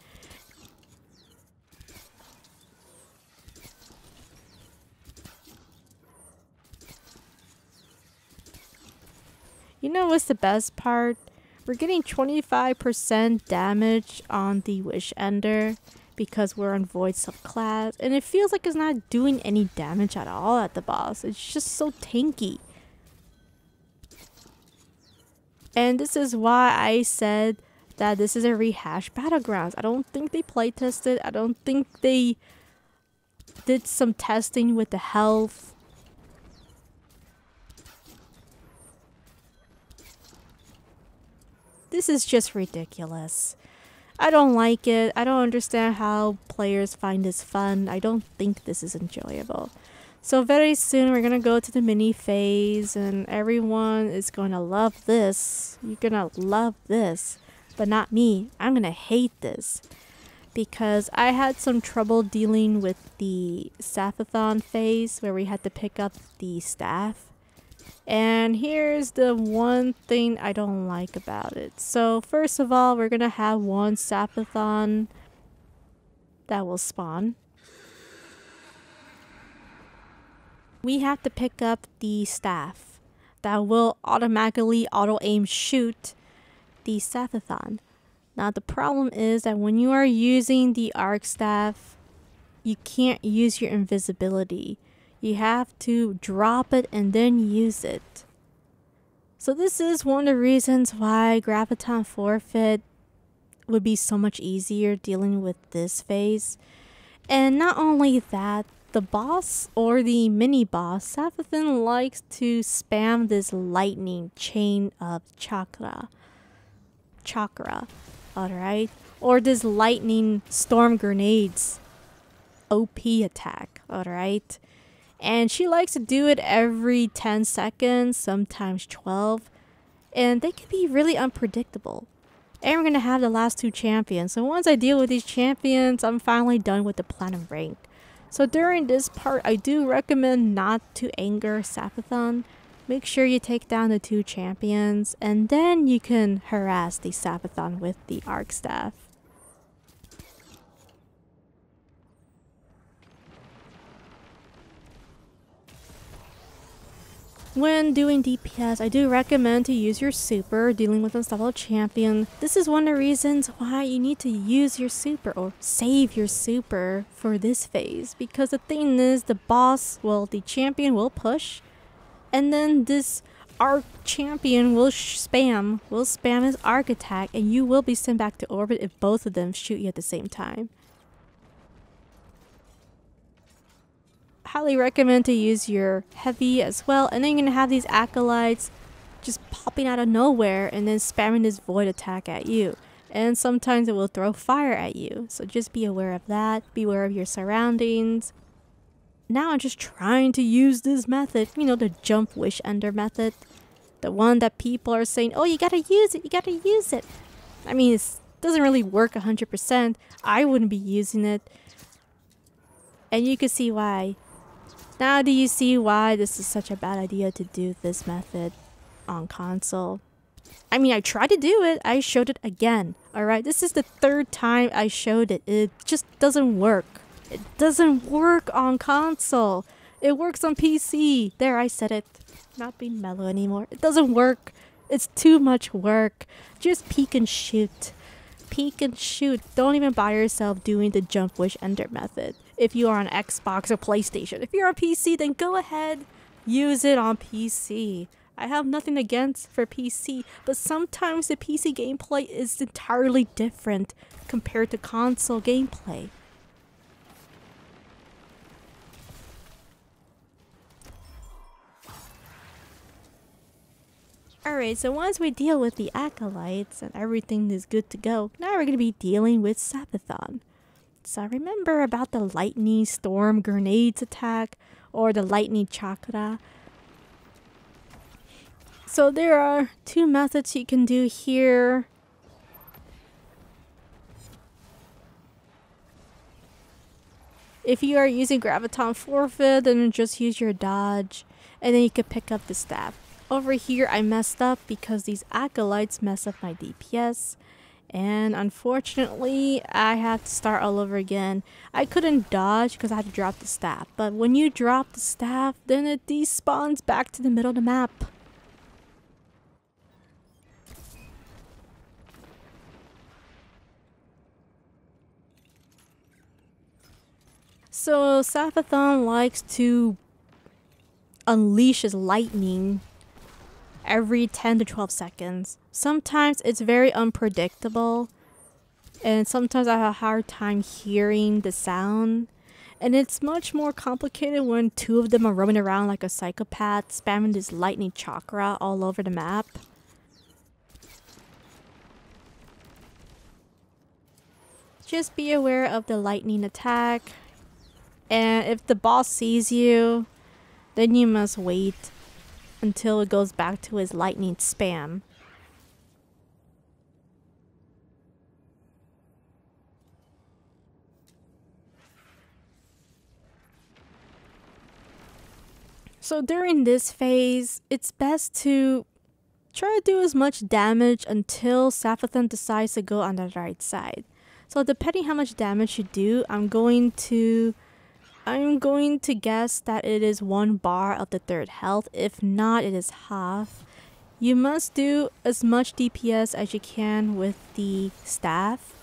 You know what's the best part? We're getting twenty-five percent damage on the Wish Ender, because we're on Void subclass, and it feels like it's not doing any damage at all at the boss. It's just so tanky. And this is why I said that this is a rehash Battlegrounds. I don't think they play tested. I don't think they did some testing with the health. This is just ridiculous. I don't like it. I don't understand how players find this fun. I don't think this is enjoyable. So very soon we're gonna go to the mini phase and everyone is gonna love this. You're gonna love this, but not me. I'm gonna hate this because I had some trouble dealing with the Savathun phase where we had to pick up the staff. And here's the one thing I don't like about it. So first of all, we're gonna have one Savathun that will spawn. We have to pick up the staff that will automatically auto-aim shoot the Savathun. Now the problem is that when you are using the Arc Staff, you can't use your invisibility. You have to drop it and then use it. So this is one of the reasons why Graviton Forfeit would be so much easier dealing with this phase. And not only that, the boss or the mini-boss, Savathun likes to spam this lightning chain of chakra. Chakra, alright? Or this lightning storm grenades O P attack, alright? And she likes to do it every ten seconds, sometimes twelve. And they can be really unpredictable. And we're going to have the last two champions. So once I deal with these champions, I'm finally done with the platinum rank. So during this part, I do recommend not to anger Savathun. Make sure you take down the two champions. And then you can harass the Savathun with the Arc Staff. When doing D P S, I do recommend to use your super dealing with unstoppable champion. This is one of the reasons why you need to use your super or save your super for this phase, because the thing is the boss, well, the champion will push, and then this arc champion will sh spam, will spam his arc attack, and you will be sent back to orbit if both of them shoot you at the same time. Highly recommend to use your heavy as well, and then you're gonna have these acolytes just popping out of nowhere and then spamming this void attack at you, and sometimes it will throw fire at you, so just be aware of that. Be aware of your surroundings. Now I'm just trying to use this method, you know, the jump Wish Ender method, the one that people are saying, oh, you gotta use it, you gotta use it. I mean, it doesn't really work one hundred percent. I wouldn't be using it, and you can see why. Now do you see why this is such a bad idea to do this method on console? I mean, I tried to do it. I showed it again. Alright, this is the third time I showed it. It just doesn't work. It doesn't work on console. It works on P C. There, I said it. Not being mellow anymore. It doesn't work. It's too much work. Just peek and shoot. Peek and shoot. Don't even bother yourself doing the jump Wish Ender method. If you are on Xbox or PlayStation. If you're on P C, then go ahead, use it on P C. I have nothing against for P C, but sometimes the P C gameplay is entirely different compared to console gameplay. Alright, so once we deal with the acolytes and everything is good to go, now we're going to be dealing with Savathun. So remember about the lightning storm grenades attack or the lightning chakra. So there are two methods you can do here. If you are using Graviton Forfeit, then just use your dodge and then you can pick up the staff. Over here I messed up because these acolytes mess up my D P S. And unfortunately, I have to start all over again. I couldn't dodge because I had to drop the staff. But when you drop the staff, then it despawns back to the middle of the map. So Savathun likes to unleash his lightning every ten to twelve seconds. Sometimes it's very unpredictable, and sometimes I have a hard time hearing the sound. And it's much more complicated when two of them are roaming around like a psychopath, spamming this lightning chakra all over the map. Just be aware of the lightning attack. And if the boss sees you, then you must wait until it goes back to his lightning spam. So during this phase, it's best to try to do as much damage until Savathun decides to go on the right side. So depending how much damage you do, I'm going to I'm going to guess that it is one bar of the third health. If not, it is half. You must do as much D P S as you can with the staff.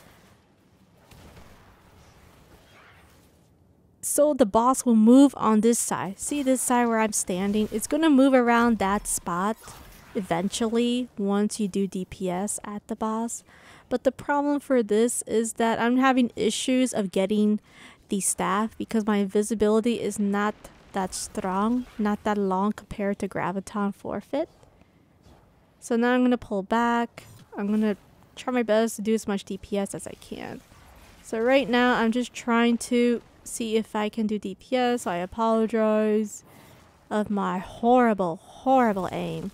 So the boss will move on this side. See this side where I'm standing? It's going to move around that spot eventually once you do D P S at the boss. But the problem for this is that I'm having issues of getting the staff because my invisibility is not that strong, not that long compared to Graviton Forfeit. So now I'm going to pull back. I'm going to try my best to do as much D P S as I can. So right now I'm just trying to see if I can do D P S. I apologize of my horrible, horrible aim.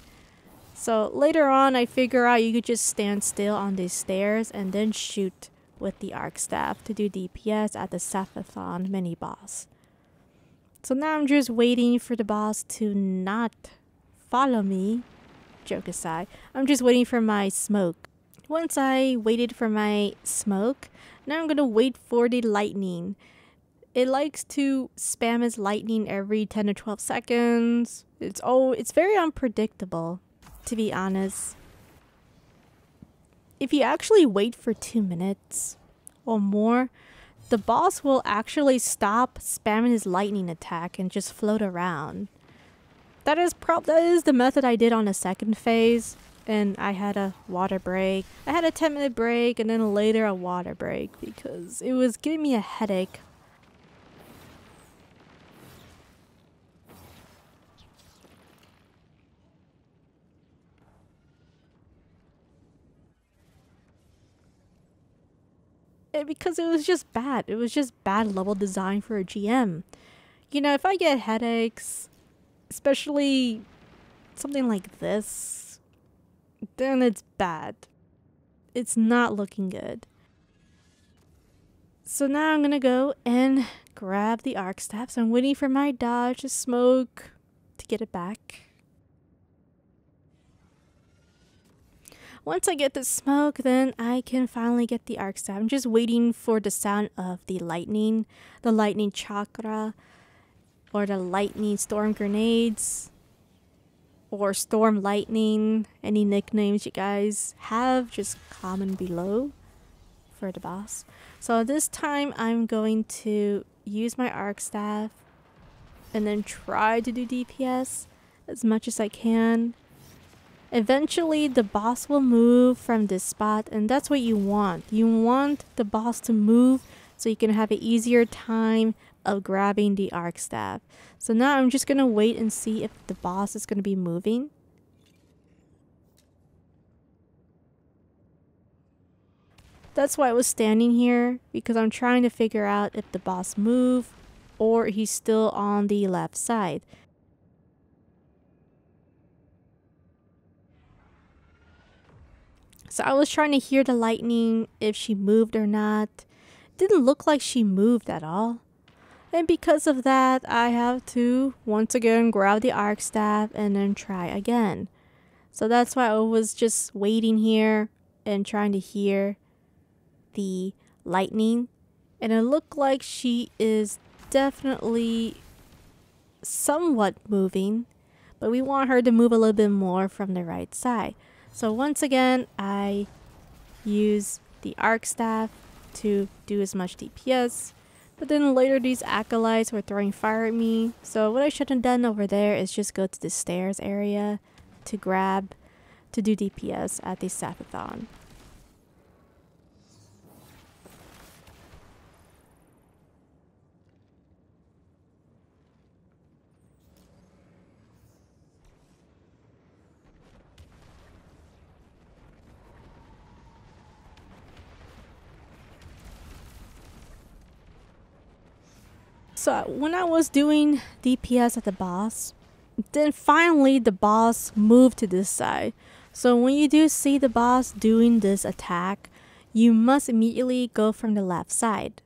So later on, I figure out you could just stand still on these stairs and then shoot with the arc staff to do D P S at the Savathun mini boss. So now I'm just waiting for the boss to not follow me. Joke aside, I'm just waiting for my smoke. Once I waited for my smoke, now I'm gonna wait for the lightning. It likes to spam its lightning every ten to twelve seconds. It's oh, it's very unpredictable, to be honest. If you actually wait for two minutes or more, the boss will actually stop spamming his lightning attack and just float around. That is prob- that is the method I did on the second phase, and I had a water break. I had a ten minute break and then later a water break because it was giving me a headache. Because it was just bad. It was just bad level design for a G M. You know, if I get headaches, especially something like this, then it's bad. It's not looking good. So now I'm gonna go and grab the arc staff. So I'm waiting for my dodge to smoke to get it back. Once I get the smoke, then I can finally get the arc staff. I'm just waiting for the sound of the lightning, the lightning chakra, or the lightning storm grenades, or storm lightning. Any nicknames you guys have, just comment below for the boss. So this time I'm going to use my arc staff and then try to do D P S as much as I can. Eventually, the boss will move from this spot, and that's what you want. You want the boss to move so you can have an easier time of grabbing the arc staff. So now I'm just going to wait and see if the boss is going to be moving. That's why I was standing here, because I'm trying to figure out if the boss moved or he's still on the left side. So I was trying to hear the lightning, if she moved or not. Didn't look like she moved at all. And because of that, I have to once again grab the arc staff and then try again. So that's why I was just waiting here and trying to hear the lightning. And it looked like she is definitely somewhat moving, but we want her to move a little bit more from the right side. So once again, I use the arc staff to do as much D P S But then later these acolytes were throwing fire at me. So what I should have done over there is just go to the stairs area to grab, to do D P S at the Savathun. So when I was doing D P S at the boss, then finally the boss moved to this side. So when you do see the boss doing this attack, you must immediately go from the left side.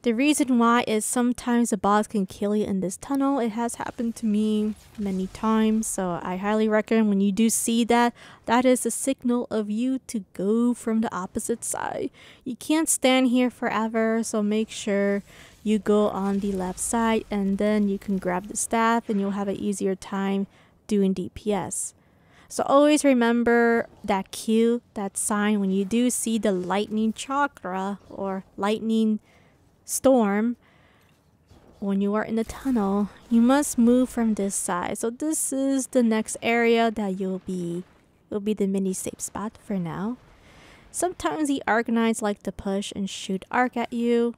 The reason why is sometimes the boss can kill you in this tunnel. It has happened to me many times, so I highly recommend when you do see that, that is a signal of you to go from the opposite side. You can't stand here forever, so make sure you go on the left side and then you can grab the staff and you'll have an easier time doing D P S. So always remember that cue, that sign when you do see the lightning chakra or lightning storm. When you are in the tunnel, you must move from this side. So this is the next area that you'll be, will be the mini safe spot for now. Sometimes the Arcanites like to push and shoot arc at you.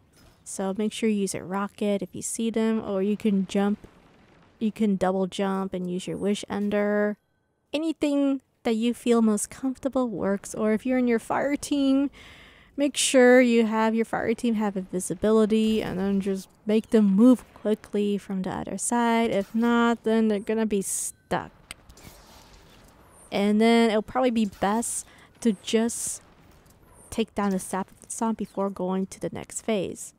So make sure you use a rocket if you see them, or you can jump, you can double jump and use your Wish Ender. Anything that you feel most comfortable works, or if you're in your fire team, make sure you have your fire team have invisibility and then just make them move quickly from the other side. If not, then they're gonna be stuck. And then it'll probably be best to just take down the Savathun before going to the next phase.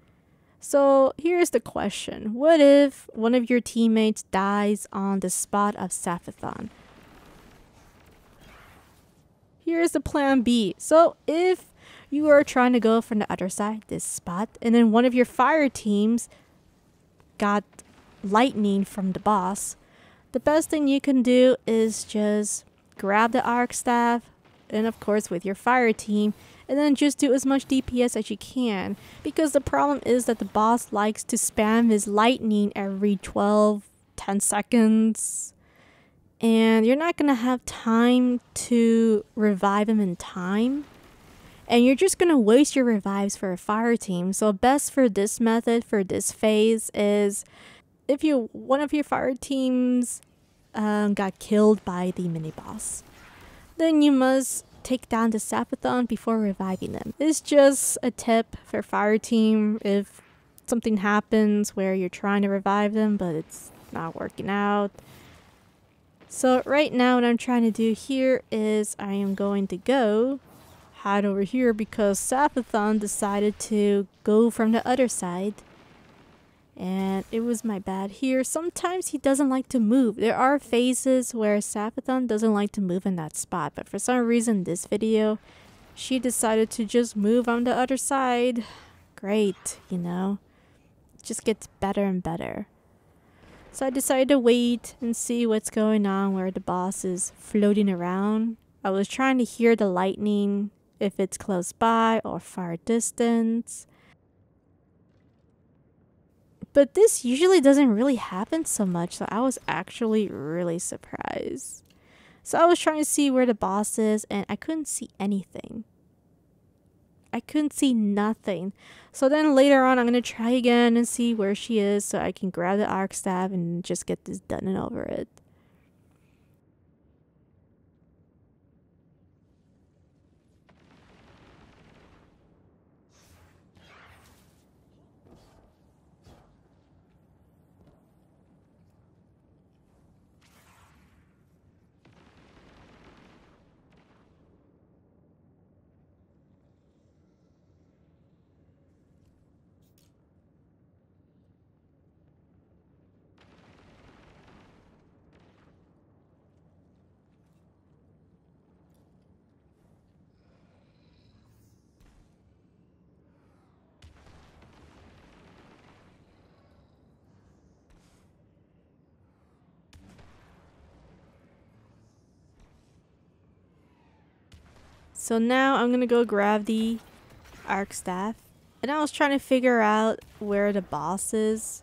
So here's the question. What if one of your teammates dies on the spot of Savathun? Here's the plan B. So if you are trying to go from the other side, this spot, and then one of your fire teams got lightning from the boss, the best thing you can do is just grab the arc staff, and of course with your fire team, and then just do as much D P S as you can, because the problem is that the boss likes to spam his lightning every twelve, ten seconds, and you're not going to have time to revive him in time, and you're just going to waste your revives for a fire team. So best for this method, for this phase, is if you one of your fire teams um, got killed by the mini boss, then you must take down the Savathun before reviving them. It's just a tip for fire team if something happens where you're trying to revive them but it's not working out. So right now what I'm trying to do here is I am going to go hide over here because Savathun decided to go from the other side. And it was my bad here. Sometimes he doesn't like to move. There are phases where Savathun doesn't like to move in that spot. But for some reason, this video, she decided to just move on the other side. Great, you know. It just gets better and better. So I decided to wait and see what's going on where the boss is floating around. I was trying to hear the lightning, if it's close by or far distance. But this usually doesn't really happen so much, so I was actually really surprised. So I was trying to see where the boss is, and I couldn't see anything. I couldn't see nothing. So then later on, I'm going to try again and see where she is so I can grab the arc staff and just get this done and over it. So now I'm going to go grab the arc staff. And I was trying to figure out where the boss is,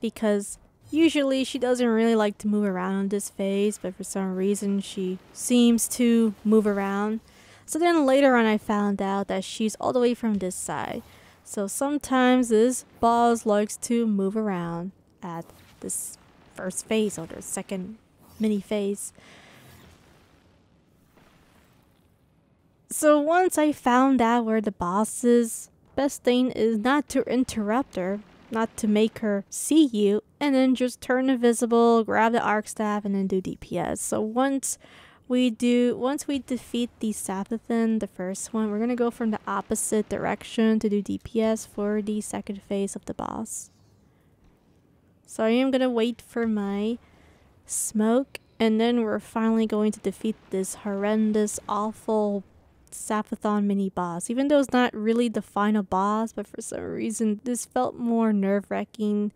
because usually she doesn't really like to move around in this phase, but for some reason she seems to move around. So then later on I found out that she's all the way from this side. So sometimes this boss likes to move around at this first phase or the second mini phase. So once I found out where the boss is, best thing is not to interrupt her, not to make her see you, and then just turn invisible, grab the arc staff, and then do D P S. So once we do, once we defeat the Savathun, the first one, we're gonna go from the opposite direction to do D P S for the second phase of the boss. So I am gonna wait for my smoke, and then we're finally going to defeat this horrendous, awful Savathun mini boss. Even though it's not really the final boss, but for some reason this felt more nerve-wracking.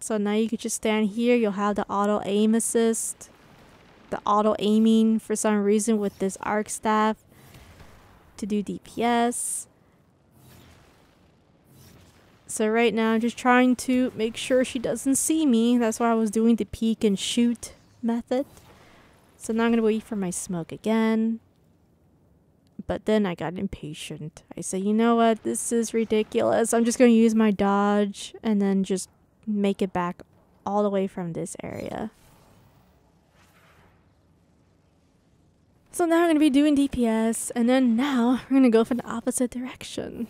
So now you could just stand here, you'll have the auto aim assist, the auto aiming for some reason with this arc staff to do D P S. So right now I'm just trying to make sure she doesn't see me. That's why I was doing the peek and shoot method. So now I'm going to wait for my smoke again. But then I got impatient. I said, you know what? This is ridiculous. I'm just going to use my dodge and then just make it back all the way from this area. So now I'm going to be doing D P S. And then now we're going to go from the opposite direction.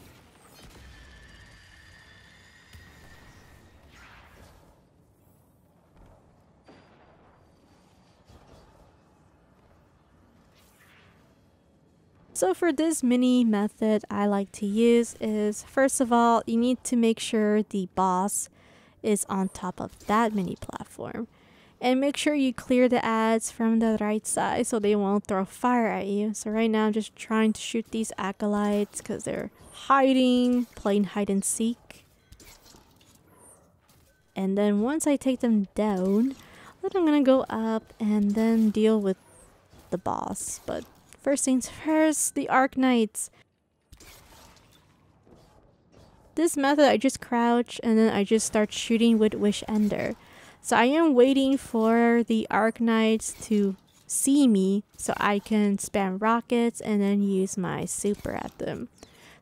So for this mini method I like to use is, first of all, you need to make sure the boss is on top of that mini platform. And make sure you clear the ads from the right side so they won't throw fire at you. So right now I'm just trying to shoot these acolytes because they're hiding, playing hide and seek. And then once I take them down, then I'm going to go up and then deal with the boss. But first things first, the Arc Knights. This method, I just crouch and then I just start shooting with Wish Ender. So I am waiting for the Arc Knights to see me so I can spam rockets and then use my super at them.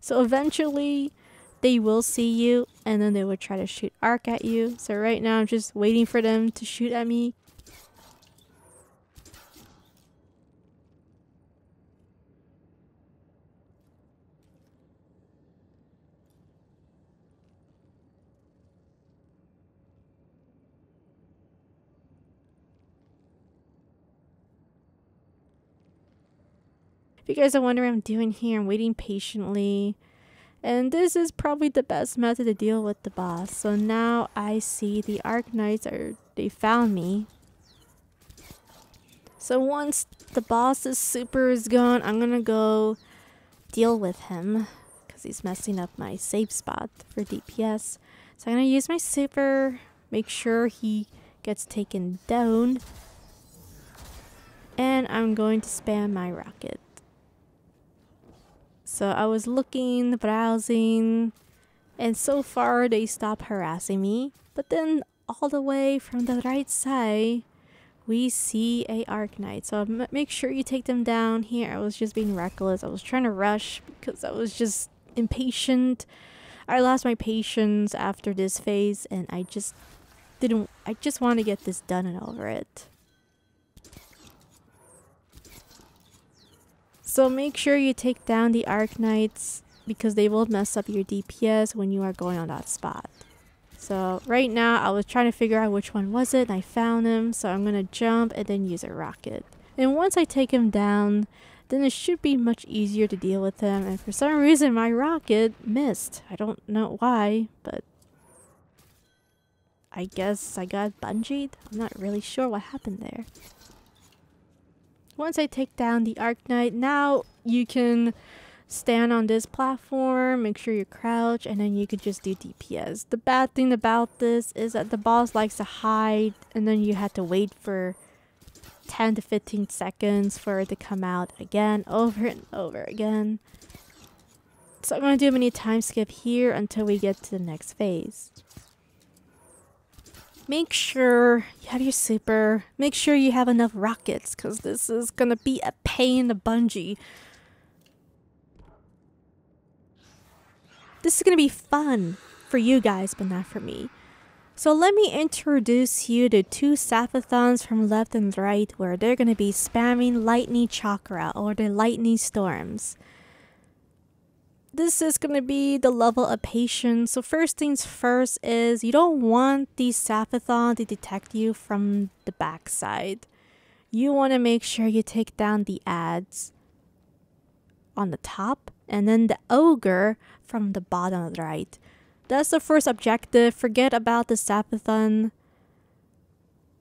So eventually they will see you and then they will try to shoot arc at you. So right now I'm just waiting for them to shoot at me. If you guys are wondering what I'm doing here, I'm waiting patiently. And this is probably the best method to deal with the boss. So now I see the Arc Knights, are, they found me. So once the boss's super is gone, I'm gonna go deal with him, because he's messing up my safe spot for D P S. So I'm gonna use my super, make sure he gets taken down. And I'm going to spam my rocket. So I was looking, browsing, and so far they stopped harassing me. But then all the way from the right side, we see a Arc Knight. So m make sure you take them down here. I was just being reckless. I was trying to rush because I was just impatient. I lost my patience after this phase and I just didn't, I just want to get this done and over it. So make sure you take down the Arc Knights because they will mess up your D P S when you are going on that spot. So right now I was trying to figure out which one was it and I found him. So I'm going to jump and then use a rocket. And once I take him down, then it should be much easier to deal with him. And for some reason my rocket missed. I don't know why, but I guess I got bungeed. I'm not really sure what happened there. Once I take down the Arc Knight, now you can stand on this platform, make sure you crouch, and then you could just do D P S. The bad thing about this is that the boss likes to hide, and then you have to wait for ten to fifteen seconds for it to come out again, over and over again. So I'm going to do a mini time skip here until we get to the next phase. Make sure you have your super. Make sure you have enough rockets, because this is going to be a pain to bungee. This is going to be fun for you guys, but not for me. So let me introduce you to two Savathun's from left and right, where they're going to be spamming Lightning Chakra or the Lightning Storms. This is going to be the level of patience. So first things first is you don't want the Savathun to detect you from the backside. You want to make sure you take down the adds on the top and then the ogre from the bottom of the right. That's the first objective. Forget about the Savathun,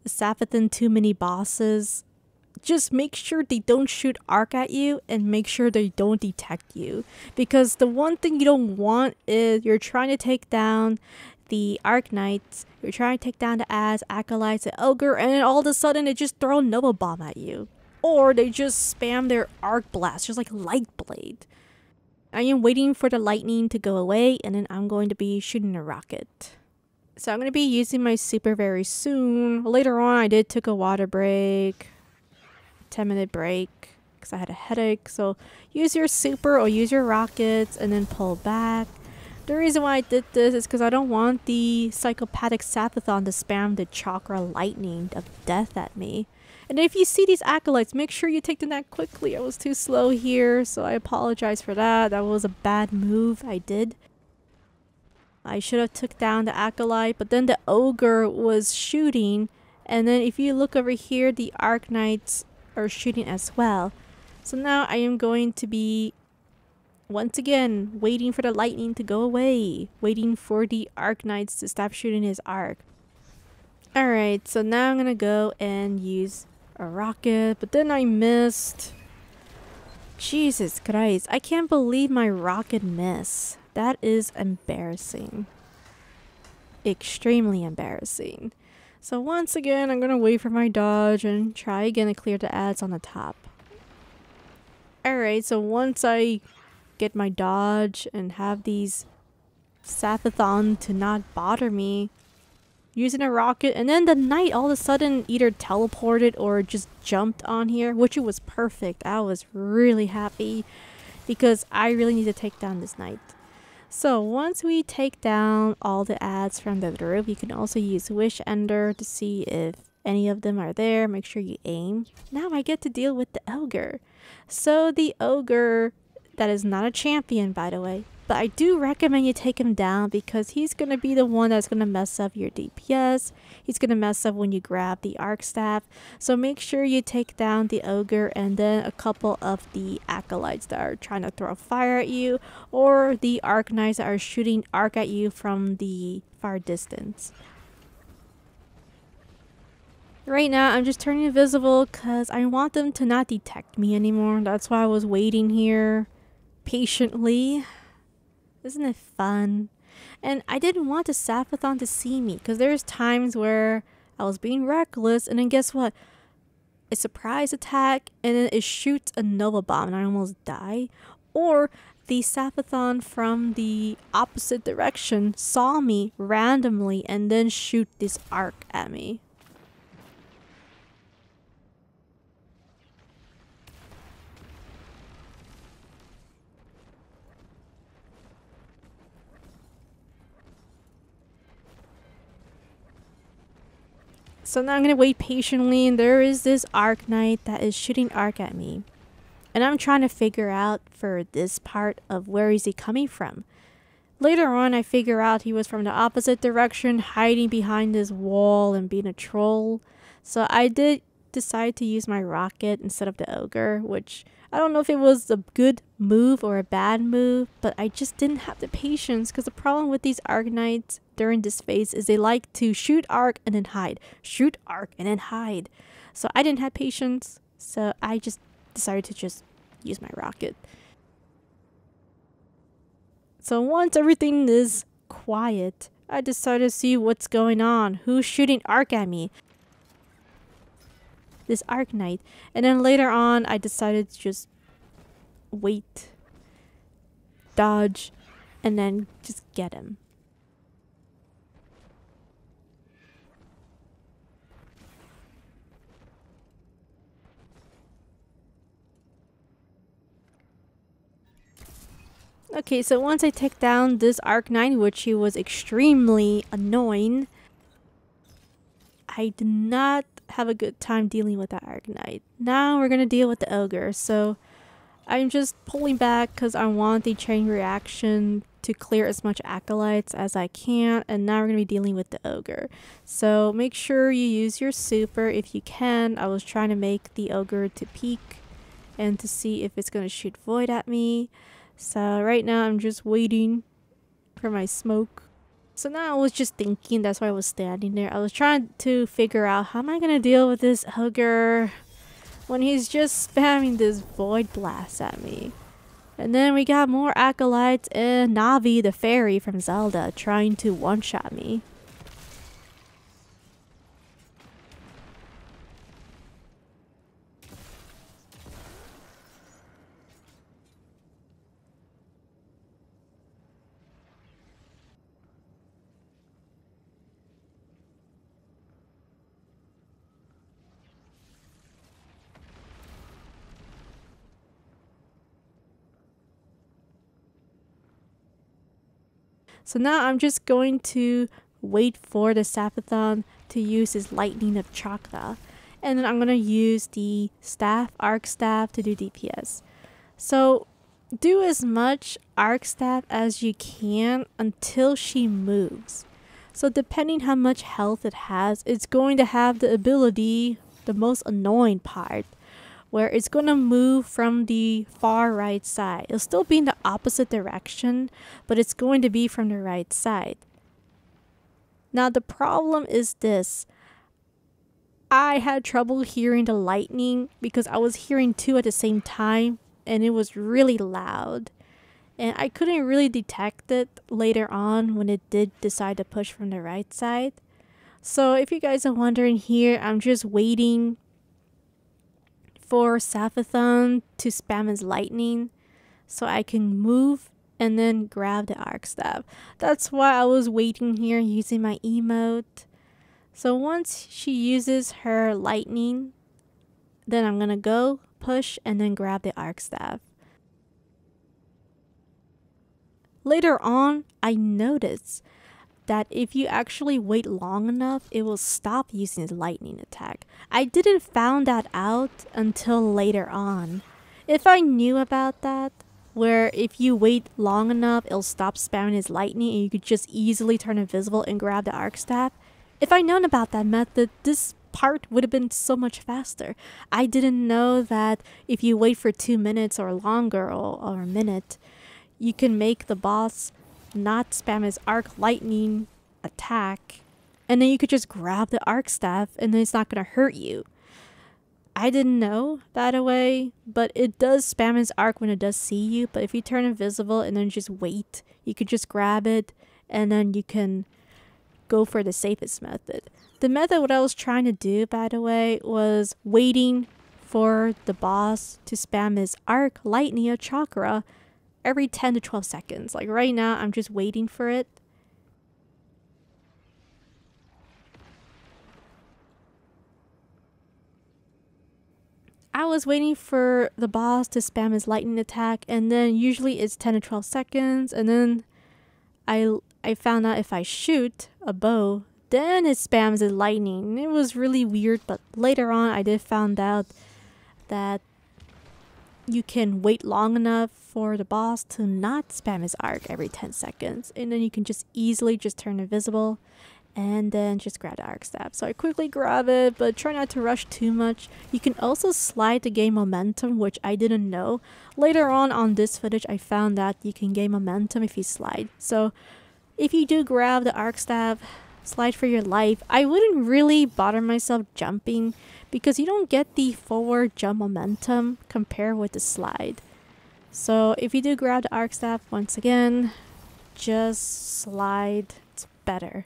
the Savathun too many bosses. Just make sure they don't shoot arc at you and make sure they don't detect you. Because the one thing you don't want is you're trying to take down the Arc Knights, you're trying to take down the Az, Acolytes, the Ogre, and then all of a sudden they just throw a Nova Bomb at you. Or they just spam their Arc Blast, just like Light Blade. I am waiting for the lightning to go away and then I'm going to be shooting a rocket. So I'm going to be using my super very soon. Later on I did take a water break. ten minute break because I had a headache. So use your super or use your rockets and then pull back. The reason why I did this is because I don't want the psychopathic Savathun to spam the chakra lightning of death at me. And if you see these acolytes, make sure you take them out quickly. I was too slow here, so I apologize for that. That was a bad move I did. I should have took down the acolyte, but then the ogre was shooting, and then if you look over here, the Arc Knights or shooting as well. So now I am going to be once again waiting for the lightning to go away, waiting for the Arc Knights to stop shooting his arc. Alright, so now I'm gonna go and use a rocket, but then I missed. Jesus Christ, I can't believe my rocket missed. That is embarrassing. Extremely embarrassing. So once again, I'm going to wait for my dodge and try again to clear the ads on the top. Alright, so once I get my dodge and have these Savathun to not bother me, using a rocket, and then the knight all of a sudden either teleported or just jumped on here, which it was perfect. I was really happy because I really need to take down this knight. So once we take down all the ads from the group, you can also use Wish Ender to see if any of them are there. Make sure you aim. Now I get to deal with the ogre. So the ogre, that is not a champion by the way, but I do recommend you take him down because he's going to be the one that's going to mess up your D P S. He's going to mess up when you grab the arc staff. So make sure you take down the ogre and then a couple of the acolytes that are trying to throw fire at you, or the arc knights that are shooting arc at you from the far distance. Right now I'm just turning invisible because I want them to not detect me anymore. That's why I was waiting here patiently. Isn't it fun? And I didn't want the Savathun to see me because there's times where I was being reckless and then guess what? A surprise attack and then it shoots a Nova Bomb and I almost die. Or the Savathun from the opposite direction saw me randomly and then shoot this arc at me. So now I'm going to wait patiently and there is this Arc Knight that is shooting arc at me. And I'm trying to figure out for this part of where is he coming from. Later on I figure out he was from the opposite direction, hiding behind this wall and being a troll. So I did decide to use my rocket instead of the ogre, which I don't know if it was a good move or a bad move, but I just didn't have the patience because the problem with these Arc Knights during this phase is they like to shoot arc and then hide, shoot arc and then hide. So I didn't have patience, so I just decided to just use my rocket. So once everything is quiet, I decide to see what's going on. Who's shooting arc at me? This Arc Knight. And then later on, I decided to just wait, dodge, and then just get him. Okay, so once I take down this Arc Knight, which he was extremely annoying, I did not have a good time dealing with that Arc Knight. Now we're gonna deal with the Ogre, so I'm just pulling back because I want the chain reaction to clear as much acolytes as I can, and now we're gonna be dealing with the Ogre. So make sure you use your super if you can. I was trying to make the Ogre to peek and to see if it's gonna shoot void at me. So right now I'm just waiting for my smoke. So now I was just thinking, that's why I was standing there. I was trying to figure out how am I gonna deal with this Ogre when he's just spamming this void blast at me. And then we got more acolytes and Navi the fairy from Zelda trying to one-shot me. So now I'm just going to wait for the Savathun to use his Lightning of Chakra. And then I'm going to use the Staff, Arc Staff to do D P S. So do as much Arc Staff as you can until she moves. So depending how much health it has, it's going to have the ability, the most annoying part, where it's going to move from the far right side. It'll still be in the opposite direction, but it's going to be from the right side. Now the problem is this. I had trouble hearing the lightning because I was hearing two at the same time and it was really loud. And I couldn't really detect it later on when it did decide to push from the right side. So if you guys are wondering here, I'm just waiting for Savathun to spam his lightning so I can move and then grab the Arc Staff. That's why I was waiting here using my emote. So once she uses her lightning, then I'm gonna go push and then grab the Arc Staff. Later on, I noticed that if you actually wait long enough, it will stop using the lightning attack. I didn't found that out until later on. If I knew about that, where if you wait long enough, it'll stop spamming his lightning and you could just easily turn invisible and grab the Arc Staff. If I'd known about that method, this part would have been so much faster. I didn't know that if you wait for two minutes or longer or, or a minute, you can make the boss not spam his arc lightning attack, and then you could just grab the Arc Staff and then it's not gonna hurt you. I didn't know that away, but it does spam his arc when it does see you. But if you turn invisible and then just wait, you could just grab it and then you can go for the safest method. The method what I was trying to do, by the way, was waiting for the boss to spam his arc lightning or chakra every ten to twelve seconds. Like right now, I'm just waiting for it. I was waiting for the boss to spam his lightning attack, and then usually it's ten to twelve seconds, and then I, I found out if I shoot a bow, then it spams his lightning. It was really weird, but later on I did find out that you can wait long enough for the boss to not spam his arc every ten seconds, and then you can just easily just turn invisible and then just grab the Arc Staff. So I quickly grab it, but try not to rush too much. You can also slide to gain momentum, which I didn't know. Later on on this footage, I found that you can gain momentum if you slide. So if you do grab the Arc Staff, slide for your life. I wouldn't really bother myself jumping because you don't get the forward jump momentum compared with the slide. So if you do grab the Arc Staff, once again, just slide. It's better.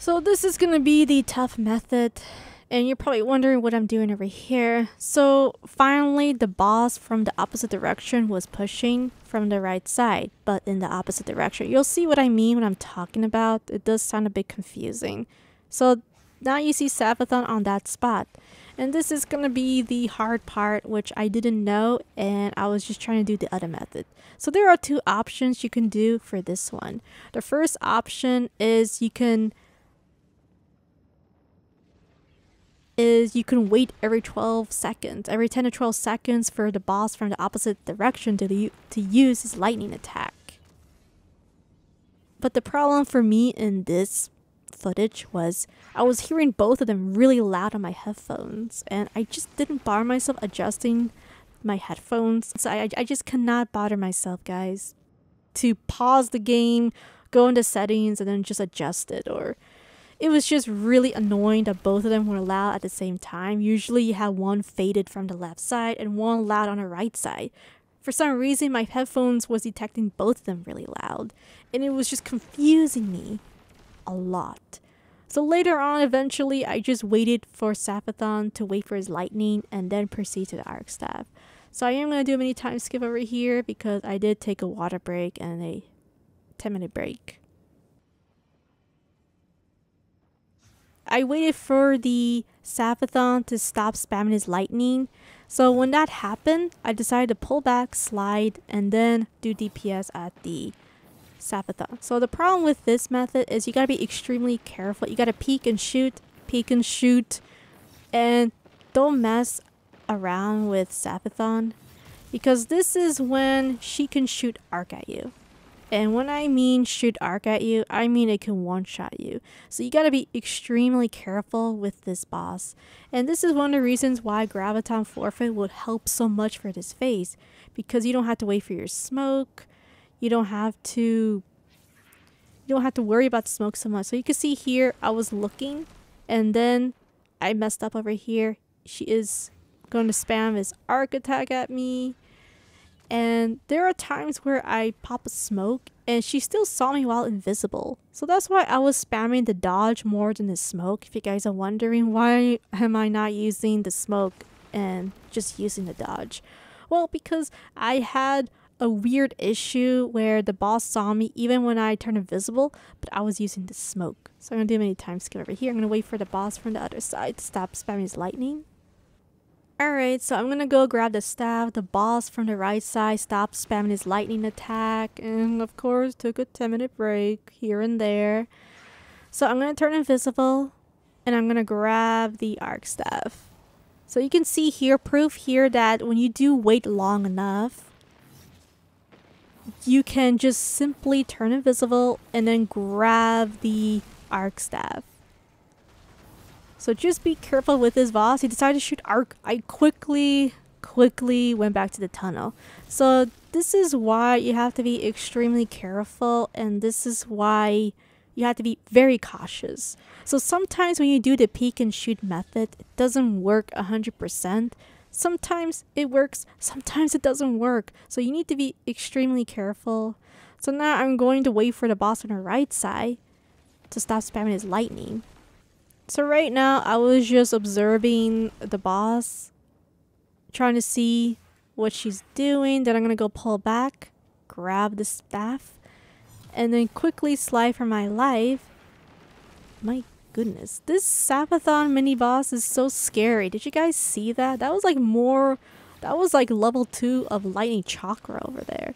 So this is going to be the tough method, and you're probably wondering what I'm doing over here. So finally the boss from the opposite direction was pushing from the right side, but in the opposite direction. You'll see what I mean when I'm talking about. It does sound a bit confusing. So now you see Savathun on that spot. And this is going to be the hard part, which I didn't know, and I was just trying to do the other method. So there are two options you can do for this one. The first option is you can... is you can wait every twelve seconds, every ten to twelve seconds for the boss from the opposite direction to, to use his lightning attack. But the problem for me in this footage was I was hearing both of them really loud on my headphones, and I just didn't bother myself adjusting my headphones. So I, I just cannot bother myself, guys, to pause the game, go into settings, and then just adjust it. Or it was just really annoying that both of them were loud at the same time. Usually you have one faded from the left side and one loud on the right side. For some reason, my headphones was detecting both of them really loud, and it was just confusing me a lot. So later on, eventually, I just waited for Savathun to wait for his lightning and then proceed to the Arc Staff. So I am going to do a mini time skip over here because I did take a water break and a ten minute break. I waited for the Savathun to stop spamming his lightning. So when that happened, I decided to pull back, slide, and then do D P S at the Savathun. So the problem with this method is you gotta be extremely careful. You gotta peek and shoot, peek and shoot, and don't mess around with Savathun, because this is when she can shoot arc at you. And when I mean shoot arc at you, I mean it can one-shot you. So you gotta be extremely careful with this boss. And this is one of the reasons why Graviton Forfeit would help so much for this phase, because you don't have to wait for your smoke. You don't have to, you don't have to worry about smoke so much. So you can see here, I was looking, and then I messed up over here. She is going to spam his arc attack at me. And there are times where I pop a smoke and she still saw me while invisible. So that's why I was spamming the dodge more than the smoke. If you guys are wondering why am I not using the smoke and just using the dodge. Well, because I had a weird issue where the boss saw me even when I turned invisible, but I was using the smoke. So I'm going to do a mini time skip over here. I'm going to wait for the boss from the other side to stop spamming his lightning. Alright, so I'm going to go grab the staff. The boss from the right side stopped spamming his lightning attack. And of course, took a ten minute break here and there. So I'm going to turn invisible. And I'm going to grab the arc staff. So you can see here, proof here, that when you do wait long enough, you can just simply turn invisible and then grab the arc staff. So just be careful with this boss. He decided to shoot arc. I quickly, quickly went back to the tunnel. So this is why you have to be extremely careful, and this is why you have to be very cautious. So sometimes when you do the peek and shoot method, it doesn't work one hundred percent. Sometimes it works, sometimes it doesn't work. So you need to be extremely careful. So now I'm going to wait for the boss on the right side to stop spamming his lightning. So right now, I was just observing the boss, trying to see what she's doing. Then I'm going to go pull back, grab the staff, and then quickly slide for my life. My goodness, this Savathun mini-boss is so scary. Did you guys see that? That was like more, that was like level two of Lightning Chakra over there.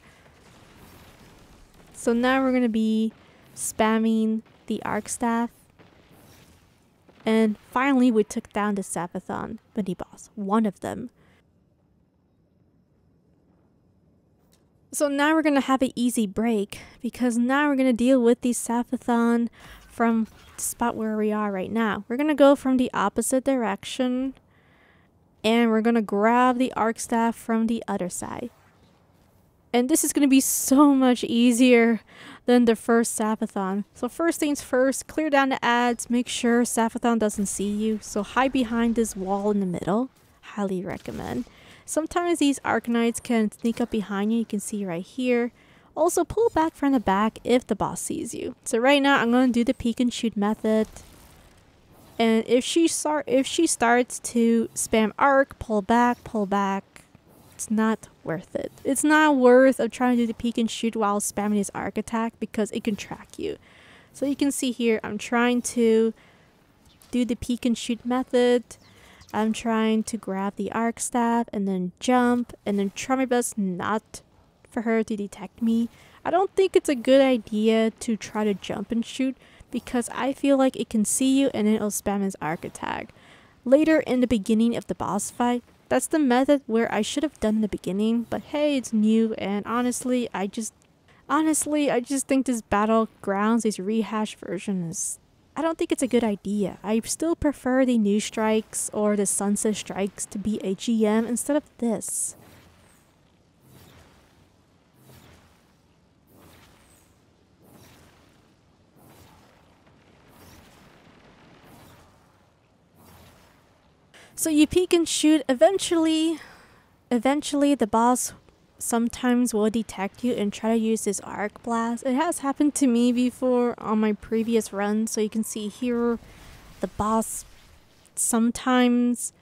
So now we're going to be spamming the Arc Staff. And finally, we took down the Savathun mini-boss, one of them. So now we're going to have an easy break, because now we're going to deal with the Savathun from the spot where we are right now. We're going to go from the opposite direction, and we're going to grab the Arc Staff from the other side. And this is going to be so much easier than the first Savathun. So first things first, clear down the ads. Make sure Savathun doesn't see you. So hide behind this wall in the middle. highly recommend. Sometimes these Arcanites can sneak up behind you, you can see right here. Also pull back from the back if the boss sees you. So right now I'm going to do the peek and shoot method. And if she, start, if she starts to spam arc, pull back, pull back, it's not worth it. It's not worth of trying to do the peek and shoot while spamming his arc attack because it can track you. So you can see here I'm trying to do the peek and shoot method. I'm trying to grab the arc staff and then jump and then try my best not for her to detect me. I don't think it's a good idea to try to jump and shoot because I feel like it can see you and then it'll spam his arc attack. Later in the beginning of the boss fight, that's the method where I should have done in the beginning, but hey, it's new and honestly, I just honestly, I just think this Battlegrounds, this rehash version is, I don't think it's a good idea. I still prefer the new strikes or the sunset strikes to be a G M instead of this. So you peek and shoot, eventually, eventually the boss sometimes will detect you and try to use this arc blast. It has happened to me before on my previous run, so you can see here the boss sometimes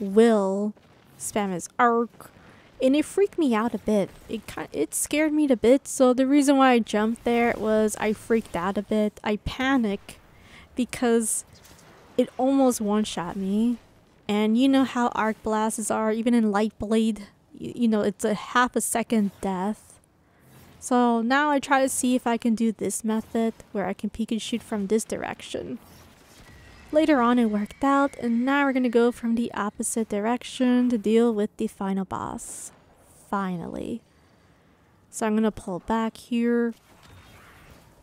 will spam his arc and it freaked me out a bit. It kind of, it scared me a bit, so the reason why I jumped there was I freaked out a bit. I panicked because it almost one-shot me. And you know how arc blasts are, even in Light Blade, you, you know, it's a half a second death. So now I try to see if I can do this method where I can peek and shoot from this direction. Later on it worked out and now we're going to go from the opposite direction to deal with the final boss. Finally. So I'm going to pull back here.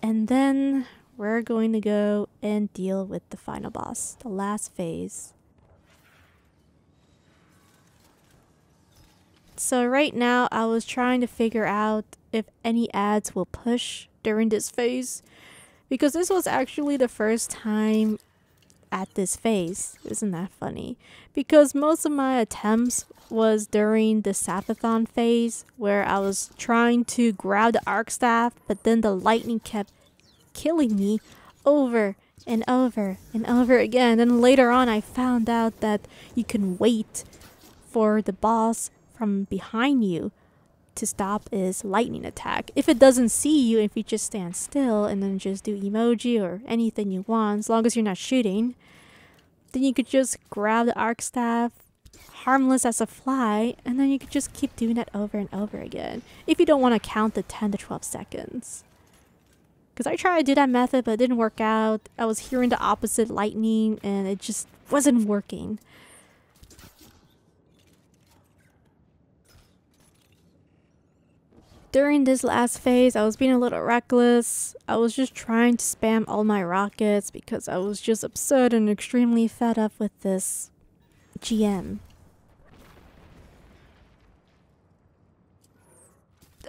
And then we're going to go and deal with the final boss, the last phase. So right now, I was trying to figure out if any ads will push during this phase, because this was actually the first time at this phase. Isn't that funny? Because most of my attempts was during the Savathun phase, where I was trying to grab the arc staff, but then the lightning kept killing me over and over and over again. And later on, I found out that you can wait for the boss from behind you to stop is lightning attack. If it doesn't see you, if you just stand still and then just do emoji or anything you want, as long as you're not shooting, then you could just grab the arc staff, harmless as a fly, and then you could just keep doing that over and over again. If you don't want to count the ten to twelve seconds. Because I tried to do that method, but it didn't work out. I was hearing the opposite lightning and it just wasn't working. During this last phase, I was being a little reckless. I was just trying to spam all my rockets because I was just upset and extremely fed up with this G M.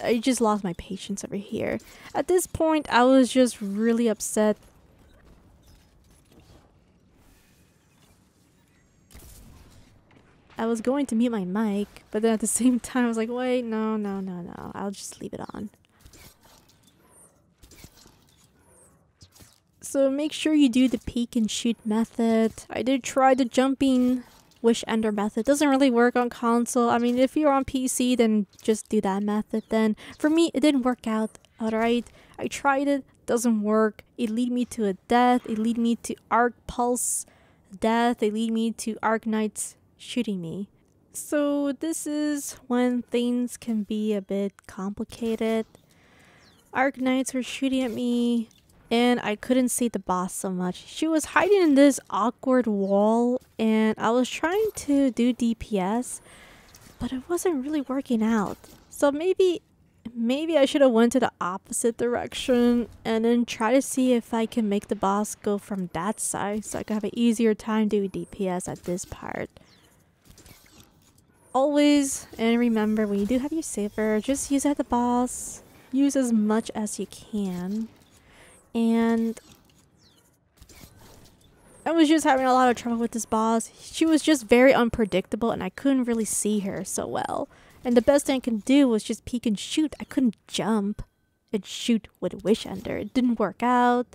I just lost my patience over here. At this point, I was just really upset. I was going to mute my mic, but then at the same time I was like, wait, no, no, no, no, I'll just leave it on. So make sure you do the peek and shoot method. I did try the jumping Wish Ender method. Doesn't really work on console. I mean, if you're on P C, then just do that method then. For me, it didn't work out, alright? I tried it, doesn't work. It lead me to a death, it lead me to Arc Pulse death, it lead me to Arc Knight's shooting me. So this is when things can be a bit complicated. Arc Knights were shooting at me and I couldn't see the boss so much. She was hiding in this awkward wall and I was trying to do D P S but it wasn't really working out. So maybe maybe I should have went to the opposite direction and then try to see if I can make the boss go from that side so I could have an easier time doing D P S at this part. Always, and remember, when you do have your saber, just use it at the boss. Use as much as you can. And I was just having a lot of trouble with this boss. She was just very unpredictable and I couldn't really see her so well. And the best thing I can do was just peek and shoot. I couldn't jump and shoot with Wish Ender. It didn't work out.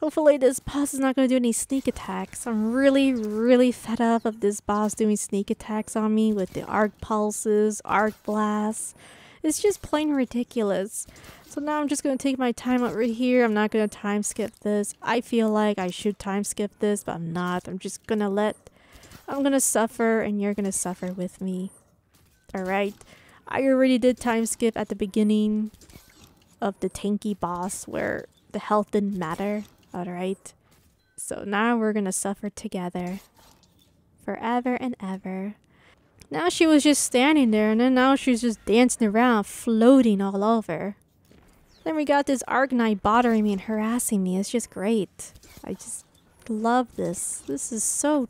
Hopefully this boss is not going to do any sneak attacks. I'm really, really fed up of this boss doing sneak attacks on me with the arc pulses, arc blasts. It's just plain ridiculous. So now I'm just going to take my time over here. I'm not going to time skip this. I feel like I should time skip this, but I'm not. I'm just going to let... I'm going to suffer and you're going to suffer with me. Alright. I already did time skip at the beginning of the tanky boss where the health didn't matter. Alright, so now we're gonna suffer together. Forever and ever. Now she was just standing there, and then now she's just dancing around, floating all over. Then we got this Arcanine bothering me and harassing me. It's just great. I just love this. This is so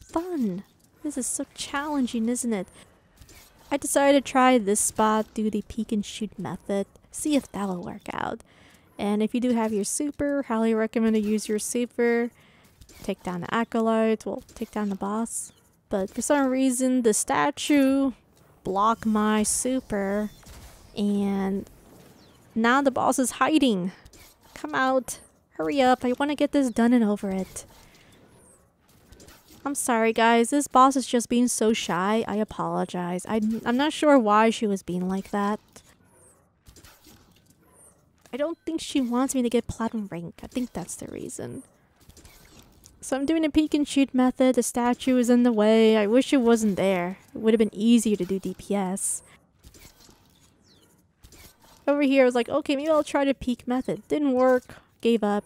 fun. This is so challenging, isn't it? I decided to try this spot, do the peek and shoot method. See if that'll work out. And if you do have your super, highly recommend to use your super. Take down the acolyte, well, take down the boss. But for some reason, the statue blocked my super. And now the boss is hiding. Come out. Hurry up. I want to get this done and over it. I'm sorry, guys. This boss is just being so shy. I apologize. I, I'm not sure why she was being like that. I don't think she wants me to get platinum rank. I think that's the reason. So I'm doing a peek and shoot method. The statue is in the way. I wish it wasn't there. It would have been easier to do D P S. Over here I was like, okay, maybe I'll try the peek method. Didn't work. Gave up.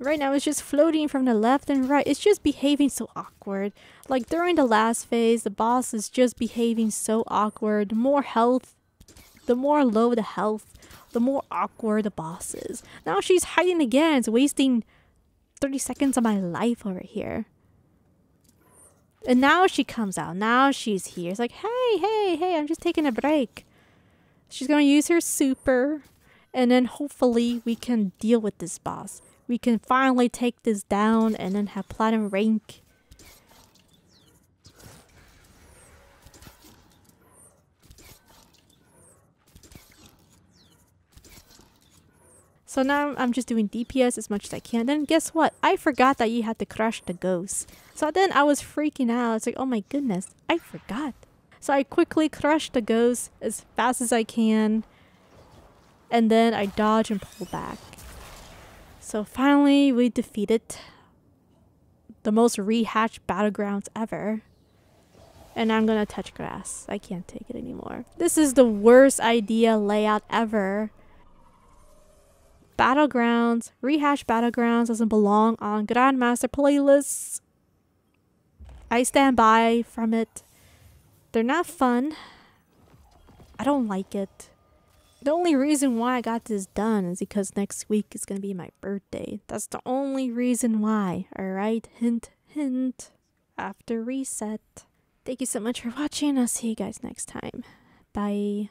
Right now it's just floating from the left and right. It's just behaving so awkward. Like during the last phase, the boss is just behaving so awkward. The more health, the more low the health, the more awkward the boss is. Now she's hiding again. It's wasting thirty seconds of my life over here. And now she comes out. Now she's here. It's like, hey, hey, hey, I'm just taking a break. She's going to use her super. And then hopefully we can deal with this boss. We can finally take this down and then have platinum rank. So now I'm just doing D P S as much as I can. Then guess what? I forgot that you had to crush the ghost. So then I was freaking out. It's like, oh my goodness, I forgot. So I quickly crushed the ghost as fast as I can. And then I dodge and pull back. So finally, we defeated the most rehashed battlegrounds ever. And I'm gonna touch grass. I can't take it anymore. This is the worst idea layout ever. Battlegrounds, rehashed battlegrounds doesn't belong on Grandmaster playlists. I stand by from it. They're not fun. I don't like it. The only reason why I got this done is because next week is going to be my birthday. That's the only reason why, alright? Hint, hint. After reset. Thank you so much for watching. I'll see you guys next time. Bye.